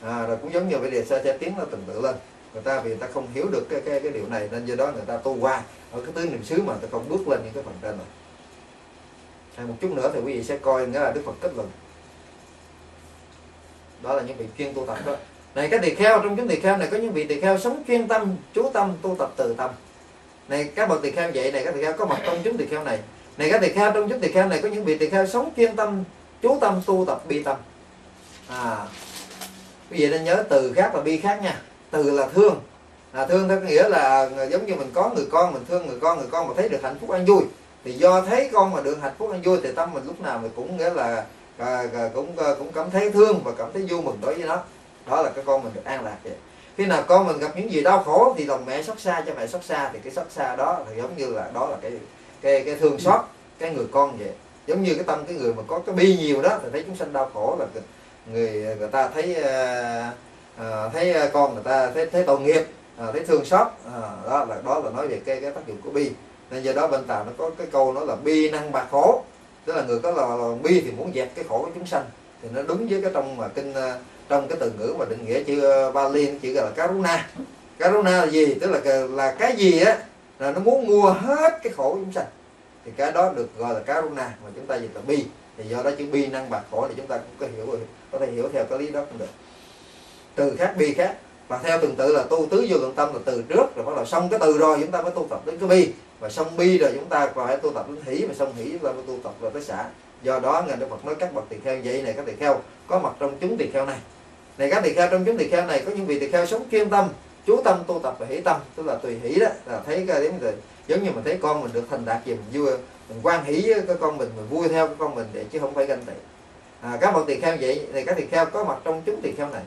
À, rồi cũng giống như vậy, đề xa cha tiếng nó từng tự lên. Người ta vì người ta không hiểu được cái cái cái điều này nên do đó người ta tu qua ở cái tứ niệm xứ mà ta không bước lên những cái phần trên này. Hay một chút nữa thì quý vị sẽ coi nghĩa là Đức Phật kết luận. Đó là những vị chuyên tu tập đó. Này các tỳ kheo trong chúng tỳ kheo này có những vị tỳ kheo sống chuyên tâm chú tâm tu tập từ tâm. Này các bậc tỳ kheo vậy này các tỳ kheo có mặt trong chúng tỳ kheo này. Này các tỳ kheo trong chúng tỳ kheo này có những vị tỳ kheo sống chuyên tâm chú tâm tu tập bi tâm. À, quý vị nên nhớ từ khác và bi khác nha. Từ là thương, à, thương theo nghĩa là giống như mình có người con, mình thương người con, người con mà thấy được hạnh phúc an vui, thì do thấy con mà được hạnh phúc an vui thì tâm mình lúc nào mình cũng nghĩa là à, cũng cũng cảm thấy thương và cảm thấy vui mừng đối với nó, đó là cái con mình được an lạc vậy. Khi nào con mình gặp những gì đau khổ thì lòng mẹ xót xa cho mẹ xót xa, thì cái xót xa đó thì giống như là đó là cái cái cái thương xót cái người con vậy. Giống như cái tâm cái người mà có cái bi nhiều đó thì thấy chúng sanh đau khổ là người người ta thấy à, À, thấy con người ta thấy, thấy tội nghiệp, à, thấy thương xót, à, đó là đó là nói về cái, cái tác dụng của bi. Nên do đó bên Tàu nó có cái câu nói là bi năng bạc khổ, tức là người có lòng bi thì muốn dẹp cái khổ của chúng sanh, thì nó đúng với cái trong mà kinh trong cái từ ngữ mà định nghĩa chữ Bali chỉ gọi là karuna. Karuna là gì? Tức là là cái gì á là nó muốn mua hết cái khổ của chúng sanh, thì cái đó được gọi là karuna, mà chúng ta dịch là bi. Thì do đó chữ bi năng bạc khổ thì chúng ta cũng có hiểu có thể hiểu theo cái lý đó cũng được. Từ khác bi khác, và theo tuần tự là tu tứ vô lượng tâm là từ trước, rồi bắt đầu xong cái từ rồi chúng ta mới tu tập đến cái bi, và xong bi rồi chúng ta phải tu tập đến hỷ, và xong hỷ chúng ta mới tu tập rồi tới xã. Do đó ngài Đức Phật nói các bậc tỳ kheo vậy này các tỳ kheo có mặt trong chúng tỳ kheo này này các tỳ kheo trong chúng tỳ kheo này có những vị tỳ kheo sống chuyên tâm chú tâm tu tập và hỷ tâm, tức là tùy hỷ đó, là thấy cái đến rồi giống như mình thấy con mình được thành đạt gì mình vui mình quan hỷ với cái con mình, mình vui theo cái con mình để chứ không phải ganh tị. À, các bậc tỳ kheo vậy này các tỳ kheo có mặt trong chúng tỳ kheo này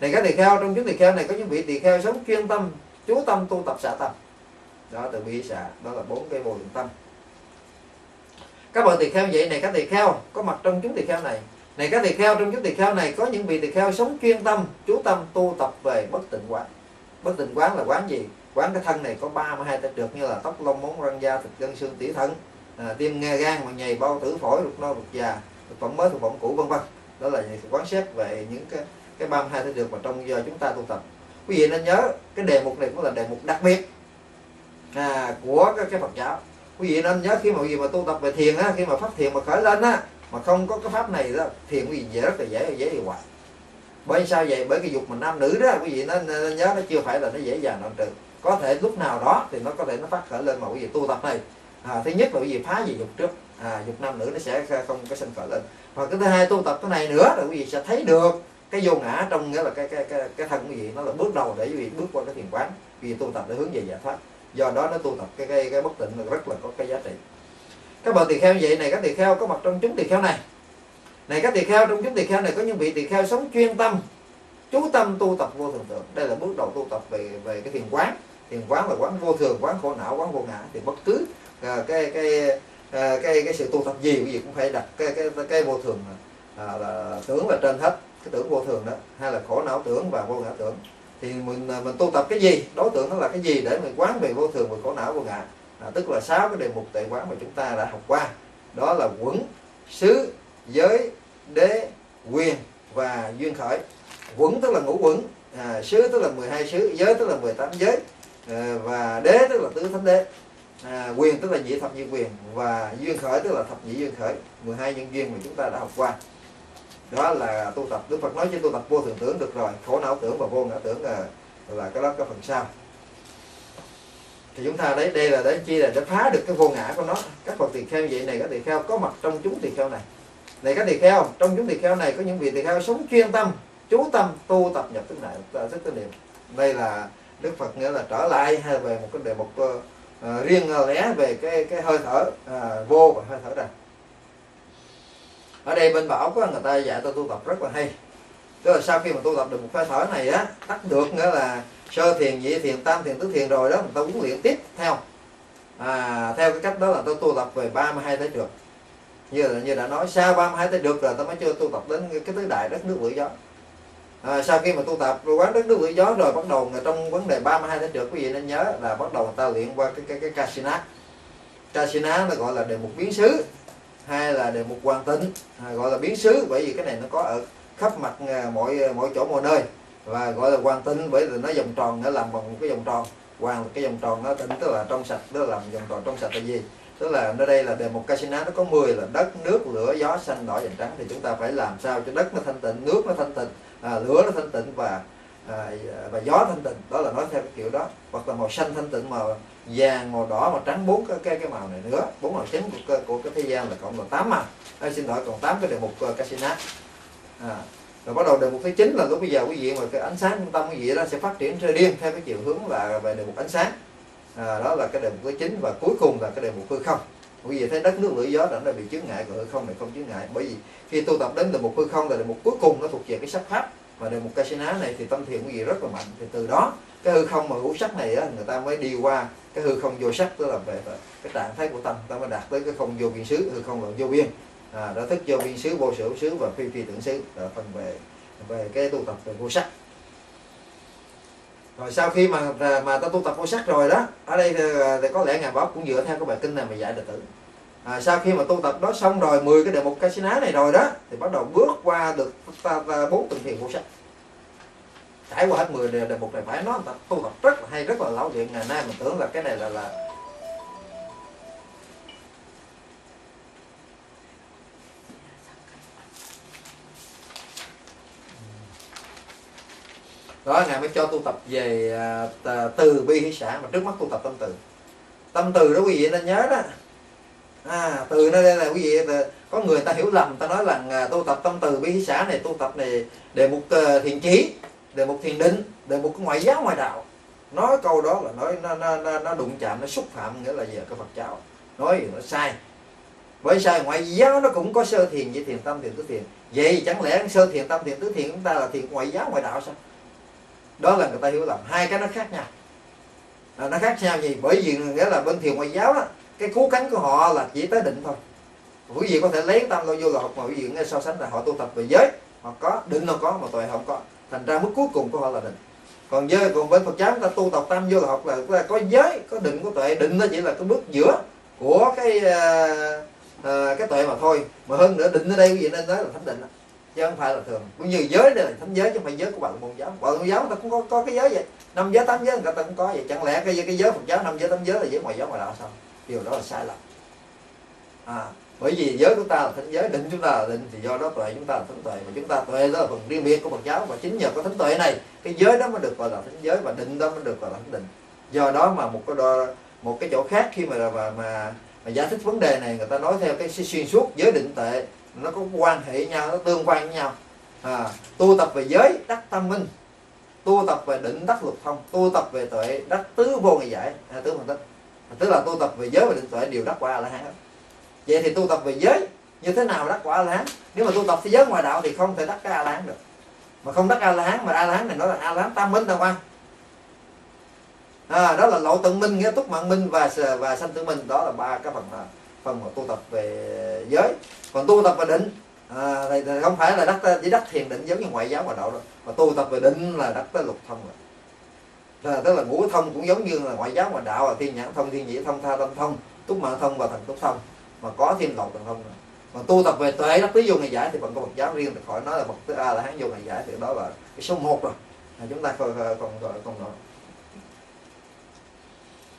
này các tỳ kheo trong chúng tỳ kheo này có những vị tỳ kheo sống chuyên tâm chú tâm tu tập xả tâm, đó từ bi xả, đó là bốn cái vô lượng tâm. Các bậc tỳ kheo vậy này các tỳ kheo có mặt trong chúng tỳ kheo này Này các tỳ kheo, trong cái tỳ kheo này có những vị tỳ kheo sống chuyên tâm, chú tâm tu tập về bất tịnh quán. Bất tịnh quán là quán gì? Quán cái thân này có ba mươi hai tịch được như là tóc, lông, móng, răng, da, thịt, gân, xương, tủy, thận, à, tim, nghe, gan, màng nhầy, bao tử, phổi, ruột non, ruột già, thực phẩm mới, thực phẩm cũ, vân vân. Đó là quán xét về những cái cái ba mươi hai tịch được mà trong do chúng ta tu tập. Quý vị nên nhớ cái đề mục này cũng là đề mục đặc biệt à, của cái, cái Phật giáo. Quý vị nên nhớ khi mà gì mà tu tập về thiền á, khi mà phát thiền mà khởi lên á, mà không có cái pháp này đó, thiền quý vị dễ rất là dễ dễ đi hoài. Bởi sao vậy? Bởi cái dục mà nam nữ đó, quý vị nên, nên nhớ nó chưa phải là nó dễ dàng đoạn trừ. Có thể lúc nào đó thì nó có thể nó phát khởi lên mà quý vị tu tập này. À, thứ nhất là quý vị phá về dục trước, à, dục nam nữ nó sẽ không có sinh khởi lên. Và cái thứ hai tu tập cái này nữa là quý vị sẽ thấy được cái vô ngã trong nghĩa là cái cái cái, cái thân quý vị, nó là bước đầu để quý vị bước qua cái thiền quán, quý vị tu tập để hướng về giải thoát. Do đó nó tu tập cái cái, cái bất tịnh là rất là có cái giá trị. Các bạn tỳ kheo vậy này, các tỳ kheo có mặt trong chúng tỳ kheo này. Này các tỳ kheo, trong chúng tỳ kheo này có những vị tỳ kheo sống chuyên tâm, chú tâm tu tập vô thường tượng. Đây là bước đầu tu tập về về cái thiền quán. Thiền quán là quán vô thường, quán khổ não, quán vô ngã. Thì bất cứ à, cái, cái, à, cái cái sự tu tập gì quý vị cũng phải đặt cái cái cái, cái vô thường à, là tưởng là trên hết, cái tưởng vô thường đó, hay là khổ não tưởng và vô ngã tưởng. Thì mình mình tu tập cái gì, đối tượng nó là cái gì để mình quán về vô thường và khổ não vô ngã. À, tức là sáu cái đề mục tệ quán mà chúng ta đã học qua, đó là quẩn, xứ, giới, đế, quyền và duyên khởi. Quẩn tức là ngũ quẩn, à, xứ tức là mười hai xứ, giới tức là mười tám giới, à, và đế tức là tứ thánh đế, à, quyền tức là nhị thập nhị quyền, và duyên khởi tức là thập nhị duyên khởi, mười hai nhân duyên mà chúng ta đã học qua. Đó là tu tập. Đức Phật nói chứ tu tập vô thường tưởng được rồi, khổ não tưởng và vô ngã tưởng là, là cái đó cái phần sau. Thì chúng ta đấy, đây là để chi, là để phá được cái vô ngã của nó. Các Phật tỳ kheo vậy này, các tỳ kheo có mặt trong chúng tỳ kheo này. Này các tỳ kheo, trong chúng tỳ kheo này có những vị tỳ kheo sống chuyên tâm, chú tâm tu tập nhập tức đại thức tức niệm. Đây là Đức Phật nghĩa là trở lại hay về một cái đề mục uh, riêng lẻ về cái cái hơi thở uh, vô và hơi thở đạt. Ở đây bên Bảo có người ta dạy tôi tu tập rất là hay. Tức là sau khi mà tu tập được một hơi thở này á, tắt được nghĩa là sơ thiền, nhị thiền, tam thiền, tứ thiền rồi đó, người ta huấn luyện tiếp theo. À, theo cái cách đó là tôi tu tập về ba mươi hai tới được. Như là như đã nói, sau ba mươi hai tới được rồi tôi mới chưa tu tập đến cái tứ đại đất nước lửa gió. À, sau khi mà tu tập quán đất nước lửa gió rồi bắt đầu trong vấn đề ba mươi hai tới được, quý vị nên nhớ là bắt đầu người ta luyện qua cái cái cái Kasina. Kasina nó gọi là đề mục biến xứ, hay là đề mục hoàn tịnh, à, gọi là biến xứ bởi vì cái này nó có ở khắp mặt mọi mọi chỗ mọi nơi. Và gọi là hoàn tịnh bởi vì nó vòng tròn, nó làm bằng một cái vòng tròn. Hoàn là cái vòng tròn nó tịnh tức là trong sạch, nó làm vòng tròn trong sạch là gì? Tức là nơi đây là đề mục Kasina nó có mười là đất, nước, lửa, gió, xanh, đỏ, vàng, trắng. Thì chúng ta phải làm sao cho đất nó thanh tịnh, nước nó thanh tịnh, à, lửa nó thanh tịnh và à, và gió thanh tịnh. Đó là nói theo cái kiểu đó. Hoặc là màu xanh thanh tịnh, màu vàng, màu đỏ, màu trắng, bốn cái cái, cái màu này nữa, bốn màu chính của, của, của cái thế gian là cộng là tám màu. À, xin lỗi, còn tám cái đề mục Kasina. À, rồi bắt đầu đề mục thứ chín là lúc bây giờ quý vị mà cái ánh sáng trung tâm quý vị đó sẽ phát triển rơi điên theo cái chiều hướng là về đề mục ánh sáng, à, đó là cái đề mục thứ chín. Và cuối cùng là cái đề mục hư không. Quý vị thấy đất nước lửa gió đã bị chướng ngại, còn hư không này không chướng ngại, bởi vì khi tu tập đến đề mục hư không là đề mục cuối cùng, nó thuộc về cái sắc pháp. Và đề mục Kasina này thì tâm thiền quý vị rất là mạnh, thì từ đó cái hư không mà hữu sắc này á, người ta mới đi qua cái hư không vô sắc, tức là về cái trạng thái của tâm, ta mới đạt tới cái không vô biên xứ, hư không là vô biên. À, đã thức vô biên xứ, vô sở hữu xứ và phi phi tưởng xứ, là phần về về cái tu tập về vô sắc. Rồi sau khi mà mà ta tu tập vô sắc rồi đó, ở đây thì, thì có lẽ ngài Bảo cũng dựa theo cái bài kinh này mà dạy đệ tử. À, sau khi mà tu tập đó xong rồi mười cái đề mục Kasina này rồi đó, thì bắt đầu bước qua được ta bốn tầng thiền vô sắc. Trải qua hết mười đề mục này, phải nói ta tu tập rất là hay, rất là lão luyện. Ngày nay mình tưởng là cái này là là đó, ngài mới cho tu tập về à, từ bi hỷ xã, mà trước mắt tu tập tâm từ. Tâm từ đó quý vị nên nhớ đó, à, từ nơi đây là quý vị là, có người ta hiểu lầm, ta nói rằng à, tu tập tâm từ bi hỷ xã này, tu tập này đề mục uh, thiền chí, đề mục thiền định, đề mục ngoại giáo ngoại đạo. Nói câu đó là nói nó nó nó, nó đụng chạm, nó xúc phạm nghĩa là về cái Phật giáo, nói gì nó sai. Bởi sao ngoại giáo nó cũng có sơ thiền, với thiền tâm thiền tứ thiền, vậy chẳng lẽ sơ thiền tâm thiền tứ thiền chúng ta là thiền ngoại giáo ngoại đạo sao? Đó là người ta hiểu lầm, hai cái nó khác nhau. À, nó khác nhau gì? Bởi vì nghĩa là bên thiền ngoại giáo đó, cái cứu cánh của họ là chỉ tới định thôi, Quý vị có thể lấy tâm lo vô là học mà quý vị nghe so sánh là họ tu tập về giới, họ có, định nó có mà tội không có. Thành ra mức cuối cùng của họ là định. Còn giới, còn với Phật giáo chúng ta tu tập tâm vô là học là, là có giới, có định, có tuệ. Định nó chỉ là cái bước giữa của cái à, cái tuệ mà thôi. Mà hơn nữa định ở đây quý vị nên nói là thánh định đó, chứ không phải là thường. Cũng như giới đây là thánh giới chứ không phải giới của Bà La Môn giáo. Bà La Môn giáo người ta cũng có, có cái giới vậy, năm giới tám giới người ta cũng có vậy. Chẳng lẽ cái, cái giới Phật giáo năm giới tám giới là giới ngoại giáo ngoại đạo sao? Điều đó là sai lầm. À, bởi vì giới chúng ta là thánh giới, định chúng ta là định, thì do đó tuệ chúng ta là thánh tuệ. Mà chúng ta tuệ đó là phần riêng biệt của Phật giáo, và chính nhờ có thánh tuệ này cái giới đó mới được gọi là thánh giới, và định đó mới được gọi là thánh định. Do đó mà một cái đo, một cái chỗ khác khi mà mà, mà mà giải thích vấn đề này, người ta nói theo cái xuyên suốt giới định tuệ nó có quan hệ nhau, nó tương quan với nhau. À, tu tập về giới đắc tam minh, tu tập về định đắc lục thông, tu tập về tuệ đắc tứ vô ngại giải, à, tứ phân tích. À, tức là tu tập về giới và định tuệ đều đắc quả là hán. Vậy thì tu tập về giới như thế nào đắc quả A-la-hán? Nếu mà tu tập thế giới ngoài đạo thì không thể đắc cái A-la-hán được. Mà không đắc A-la-hán, mà A-la-hán này nó là A-la-hán tam minh đâu quan. À, đó là lộ tận minh, nghĩa túc mạng minh và và sanh tử minh, đó là ba cái phần phần mà tu tập về giới. Còn tu tập về định à, thì không phải là đắc chỉ đắc thiền định giống như ngoại giáo ngoài đạo đâu, mà tu tập về định là đắc tới lục thông rồi. À, tức là ngũ thông cũng giống như là ngoại giáo ngoài đạo, là thiên nhãn thông, thiên nhĩ thông, tha tâm thông, túc mạng thông và thần túc thông. Mà có thêm lậu tầng thông này. Mà tu tập về tuệ đắc tứ vô ngại giải thì phần của Phật giáo riêng thì khỏi nói là bậc A là hán vô ngại giải, thì đó là cái số một rồi. Là chúng ta còn còn còn nói.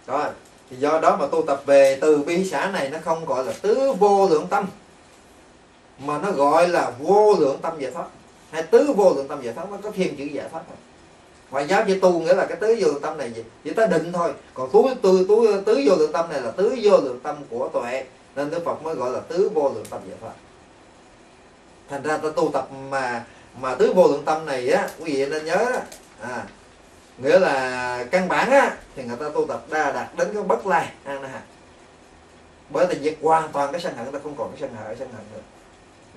Rồi, thì do đó mà tu tập về từ bi xã này nó không gọi là tứ vô lượng tâm, mà nó gọi là vô lượng tâm giải thoát. Hay tứ vô lượng tâm giải thoát, nó có thêm chữ giải thoát thôi. Ngoại giáo chỉ tu nghĩa là cái tứ vô lượng tâm này gì? Chỉ tới định thôi. Còn tứ tứ tứ tứ vô lượng tâm này là tứ vô lượng tâm của tuệ. Nên Đức Phật mới gọi là tứ vô lượng tâm giải thoát. Thành ra ta tu tập mà mà tứ vô lượng tâm này á, quý vị nên nhớ đó. À, nghĩa là căn bản á thì người ta tu tập đa đạt đến cái bất lai an na hà. Bởi vì diệt hoàn toàn cái sân hận, ta không còn cái sân hận sân hận nữa.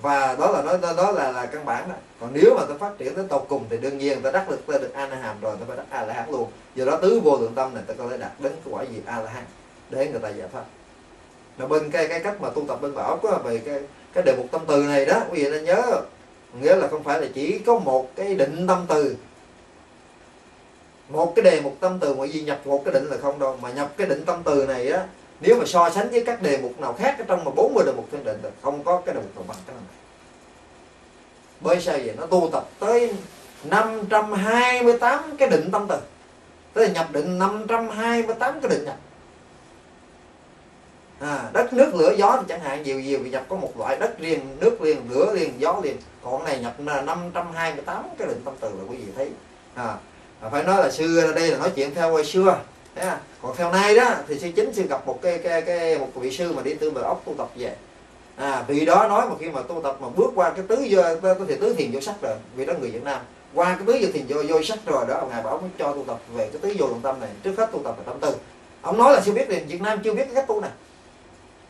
Và đó là nó đó là là căn bản đó. Còn nếu mà ta phát triển tới tột cùng thì đương nhiên ta đắc được ta được an na hàm rồi, ta phải đắc A La Hán luôn. Do đó tứ vô lượng tâm này ta có thể đạt đến cái quả diệt A La Hán để người ta giải thoát. Là bên cái cái cách mà tu tập bên Bảo có về cái cái đề mục tâm từ này đó, quý vị nên nhớ, nghĩa là không phải là chỉ có một cái định tâm từ, một cái đề mục tâm từ mà duy nhập một cái định là không đâu, mà nhập cái định tâm từ này á, nếu mà so sánh với các đề mục nào khác ở trong mà bốn mươi đề mục trên định là không có cái đề mục nào bằng cái này. Bởi sao vậy? Nó tu tập tới năm trăm hai mươi tám cái định tâm từ, tức là nhập định năm trăm hai mươi tám cái định nhập. À, đất nước lửa gió thì chẳng hạn, nhiều nhiều nhập có một loại đất riêng, nước riêng, lửa riêng, gió riêng. Còn này nhập là năm trăm hai mươi tám cái định tâm từ là quý vị thấy. À, phải nói là xưa đây là nói chuyện theo hồi xưa. À, còn theo nay đó thì sư chính sư gặp một cái cái cái một vị sư mà đi từ bờ ốc tu tập về. À, vị đó nói mà khi mà tu tập mà bước qua cái tứ vô có thể tứ thiền vô sắc rồi, vị đó người Việt Nam. Qua cái tứ vô thiền vô vô sắc rồi đó, ngài bảo mới cho tu tập về cái tứ vô lượng tâm này, trước hết tu tập về tâm từ. Ông nói là sư biết liền Việt Nam chưa biết cái cách tu này.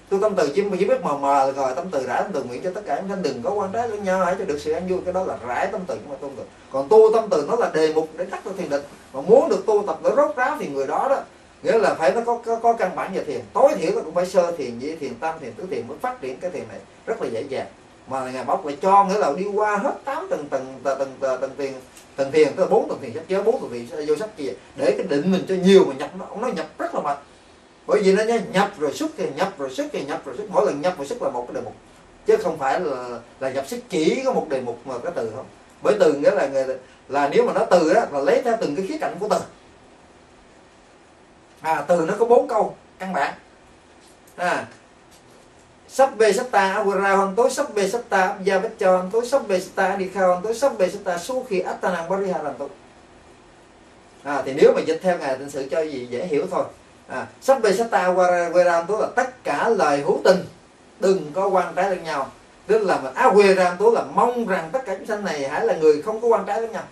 Tu tâm từ chỉ mà chỉ biết mờ mờ rồi, tâm từ rải tâm từ nguyện cho tất cả nên đừng có quan trái lẫn nhau hãy cho được sự an vui, cái đó là rải tâm từ mà tu được. Còn tu tâm từ nó là đề mục để đắc được thiền định, mà muốn được tu tập để rốt ráo thì người đó đó nghĩa là phải nó có có, có căn bản về thiền, tối thiểu là cũng phải sơ thiền với thiền tam thiền tứ thiền mới phát triển cái thiền này rất là dễ dàng. Mà ngài bóc lại cho nghĩa là đi qua hết tám tầng tầng tầng tầng thiền, tầng thiền tức là bốn tầng thiền sắc giới, bốn tầng thiền vô sắc kia để cái định mình cho nhiều mà nhập nó, nó nhập rất là mạnh. Bởi vì nó nhập rồi xuất thì nhập rồi xuất thì nhập rồi xuất, mỗi lần nhập rồi xuất là một cái đề mục, chứ không phải là là nhập xuất chỉ có một đề mục mà cái từ không. Bởi từ nghĩa là người là nếu mà nó từ đó là lấy theo từng cái khía cạnh của từ. À, từ nó có bốn câu căn bản. À, sắp bê sắp ta awara hon tối sắp bê sắp ta abya bách cho hon tối sắp bê sắp ta đi khao hon tối sắp bê sắp ta su khi attanang bariharan tu. À, thì nếu mà dịch theo ngài tịnh sự cho gì dễ hiểu thôi. À, sắp bê sắp ta awera tu là tất cả lời hữu tình đừng có quan trái lẫn nhau, tức là awera tu là mong rằng tất cả chúng sanh này hãy là người không có quan trái lẫn nhau,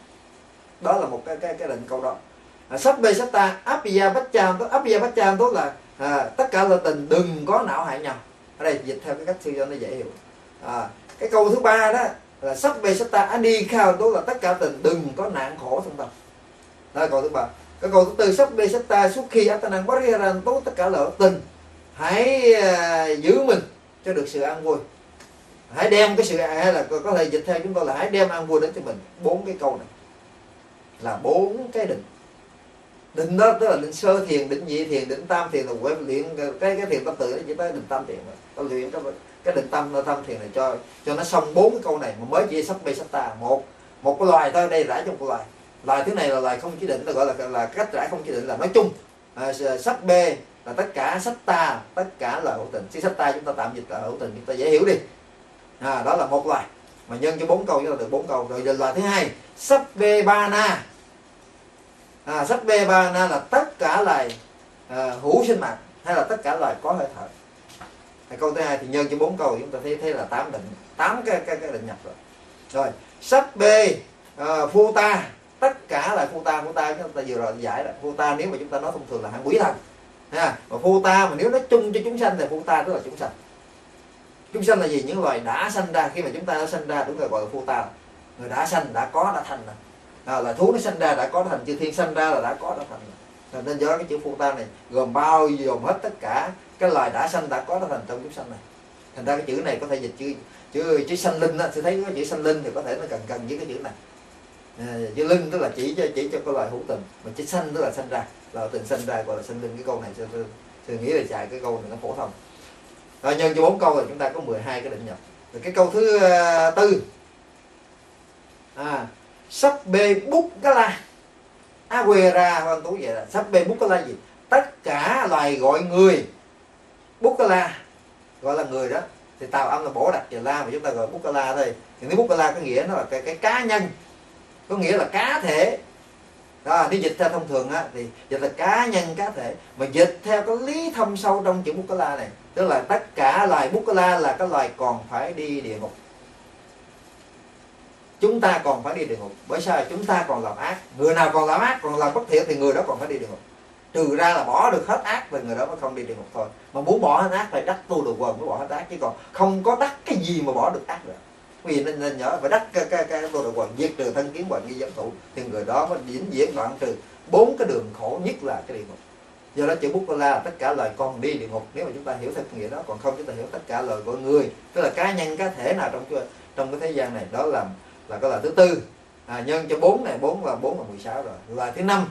đó là một cái cái cái định câu đó. À, sắp bê sắp ta abya bách cha tu abya bách cha tu là à, tất cả lời tình đừng có não hại nhau. Ở đây dịch theo cái cách sư cho nó dễ hiểu. À, cái câu thứ ba đó là sắp bê sắp ta ani khao tu là tất cả tình đừng có nạn khổ trong tâm, đó là câu thứ ba. Cái câu thứ tư sắp bê sắp ta suốt khi attanang bariharan tu tất cả lợi tình hãy uh, giữ mình cho được sự an vui. Hãy đem cái sự hay là có thể dịch theo chúng tôi là hãy đem an vui đến cho mình. Bốn cái câu này là bốn cái định. Định đó tức là định sơ thiền, định nhị thiền, định tam thiền, là quen luyện cái cái thiền tâm tự đó, chỉ tới định tam thiền mà. Ta luyện cái cái định tâm tam thiền này cho cho nó xong bốn cái câu này mà mới chỉ sắp bê sắp tà. Một một cái loài thôi, đây rải trong một loài. Loài thứ này là loài không chỉ định, ta gọi là là cách rải không chỉ định là nói chung. À, sắp bê là tất cả, sắp tà tất cả là hữu tình. Chứ sắp tà chúng ta tạm dịch là hữu tình, chúng ta dễ hiểu đi. À, đó là một loài mà nhân cho bốn câu chúng ta được bốn câu. Rồi loài thứ hai sắp bê ba na. À, sắp bê ba na là tất cả loài à, hữu sinh mạng hay là tất cả loài có hơi thở. À, câu thứ hai thì nhân cho bốn câu chúng ta thấy thấy là tám định, tám cái cái cái định nhập rồi. Rồi sắp bê à, phu ta, tất cả là phu ta. Phu ta chúng ta vừa rồi giải là phu ta nếu mà chúng ta nói thông thường là hạng quỷ thần ha, mà phu ta mà nếu nói chung cho chúng sanh thì phu ta tức là chúng sanh. Chúng sanh là gì? Những loài đã sanh ra. Khi mà chúng ta đã sanh ra đúng rồi gọi là phu ta, người đã sanh, đã có, đã thành. À, là thú nó sanh ra đã có thành, chư thiên sanh ra là đã có, đã thành. À, nên do cái chữ phu ta này gồm bao gồm hết tất cả cái loài đã sanh, đã có, đã thành trong chúng sanh này. Thành ra cái chữ này có thể dịch chữ chữ chữ sanh linh á, sẽ thấy cái chữ sanh linh thì có thể nó gần gần với cái chữ này. À, chữ linh tức là chỉ cho chỉ cho cái loài hữu tình, mà chữ sanh tức là sanh ra, là tình sanh ra gọi là sanh linh. Cái câu này tôi, tôi, tôi nghĩ là xài cái câu này nó phổ thông. Rồi nhân cho bốn câu là chúng ta có mười hai cái định nhập. Rồi cái câu thứ uh, tư à, sắp bê bút cái la a quê ra hoan tú vậy là sắp bê bút cái la gì? Tất cả loài gọi người, bút cái la gọi là người đó, thì tàu âm là bổ đặt về la mà chúng ta gọi bút cái la thôi. Thì bút cái la có nghĩa nó là cái, cái cá nhân, có nghĩa là cá thể đó. Nếu dịch theo thông thường á thì dịch là cá nhân, cá thể, mà dịch theo cái lý thâm sâu trong chữ bút cái la này tức là tất cả loài bút cái la là các loài còn phải đi địa ngục. Chúng ta còn phải đi địa ngục. Bởi sao? Chúng ta còn làm ác. Người nào còn làm ác, còn làm bất thiện thì người đó còn phải đi địa ngục. Trừ ra là bỏ được hết ác thì người đó mới không đi địa ngục thôi. Mà muốn bỏ hết ác phải đắc tu được quần mới bỏ hết ác, chứ còn không có đắc cái gì mà bỏ được ác được. Vì nên, nên nhớ phải đắc cái, cái, cái tu được quần, diệt trừ thân kiến quần nghi dâm thủ thì người đó mới diễn diễn đoạn trừ bốn cái đường khổ nhất là cái địa ngục. Do đó chữ bút la là tất cả loài con đi địa ngục, nếu mà chúng ta hiểu thật nghĩa đó. Còn không chúng ta hiểu tất cả loài con người tức là cá nhân, cá thể nào trong trong cái thế gian này, đó là là cái loài thứ tư. À, nhân cho bốn này, bốn là bốn là mười sáu rồi. Loài thứ năm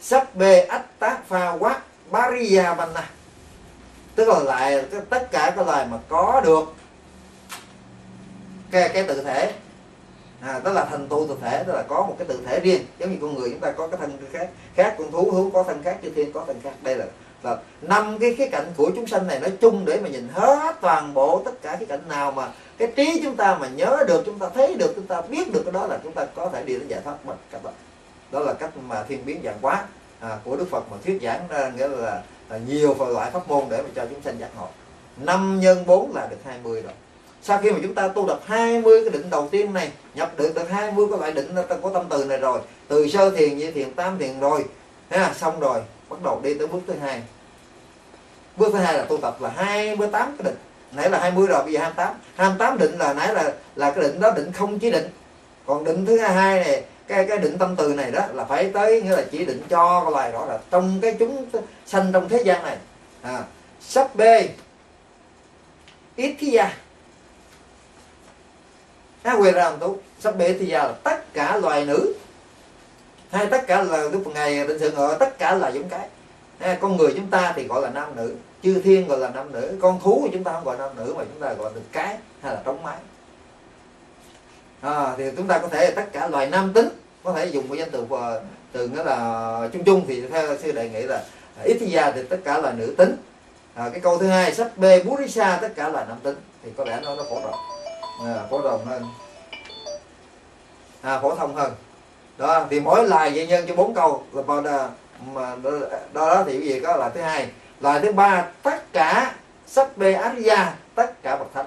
sắp bê ách tác pha quát bariya banna, tức là lại tất cả các loài mà có được cái cái tự thể. À, đó là thành tựu tự thể, tức là có một cái tự thể riêng, giống như con người chúng ta có cái thân khác, khác con thú thú có thân khác, chư thiên có thân khác. Đây là là năm cái khía cạnh của chúng sanh này nói chung, để mà nhìn hết toàn bộ tất cả khía cạnh nào mà cái trí chúng ta mà nhớ được, chúng ta thấy được, chúng ta biết được, cái đó là chúng ta có thể đi đến giải thoát mình các bạn. Đó là cách mà thiên biến vạn hóa à, của Đức Phật mà thuyết giảng ra, nghĩa là, là nhiều loại pháp môn để mà cho chúng sanh giác ngộ. Năm nhân bốn là được hai mươi rồi. Sau khi mà chúng ta tu được hai mươi cái định đầu tiên này, nhập được được hai mươi cái loại định của tâm từ này rồi, từ sơ thiền, nhị thiền, tam thiền rồi ha, xong rồi bắt đầu đi tới bước thứ hai. Bước thứ hai là tu tập là hai mươi tám cái định. Nãy là hai mươi rồi, bây giờ hai mươi tám. hai mươi tám định là nãy là là cái định đó, định không chỉ định. Còn định thứ hai này, cái cái định tâm từ này đó là phải tới, nghĩa là chỉ định cho cái loài đó là trong cái chúng sanh trong thế gian này. À, sắp bê Ithiya A quê ra tu, sắp bê Ithiya là tất cả loài nữ. Hay tất cả là lúc ngày định sự ngộ, tất cả là giống cái. À, con người chúng ta thì gọi là nam nữ, chư thiên gọi là nam nữ, con thú thì chúng ta không gọi nam nữ mà chúng ta gọi được cái hay là trống mái. À, thì chúng ta có thể tất cả loài nam tính, có thể dùng cái danh từ từ nghĩa là chung chung, thì theo sư đề nghị là Ithiya thì tất cả loài nữ tính. À, cái câu thứ hai sắp bê Burisa tất cả loài nam tính thì có lẽ nó nó phổ rộng, à, phổ rộng hơn, à, phổ thông hơn. Đó thì mỗi loài vậy nhân cho bốn câu là bao đà, mà đó, đó thì cái gì có là thứ hai. Loài thứ ba tất cả sắp bê Ariya tất cả bậc thánh.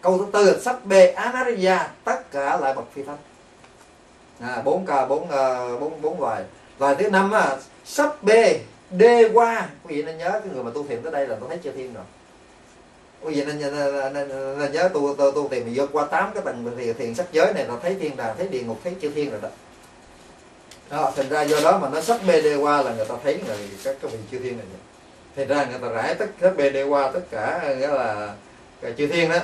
Câu thứ tư sắp bê Anariya tất cả lại bậc phi thánh. À, bốn cờ bốn bốn bốn loài. Loài thứ năm á sắp bê Đê Qua. Quý vị nên nhớ, cái người mà tu thiền tới đây là tôi thấy chưa thiên rồi. Quý vị nên, nên, nên, nên, nên nhớ tu tu tu thiền mình vượt qua tám cái tầng thiền, thiền sắc giới này là thấy thiên đàng, thấy địa ngục, thấy chưa thiên rồi đó. Đó, thành ra do đó mà nó sắp bê Đê Qua là người ta thấy là các cái vị chư thiên này. thì ra người ta rải tất hết bề đề qua tất cả, nghĩa là chư thiên đó.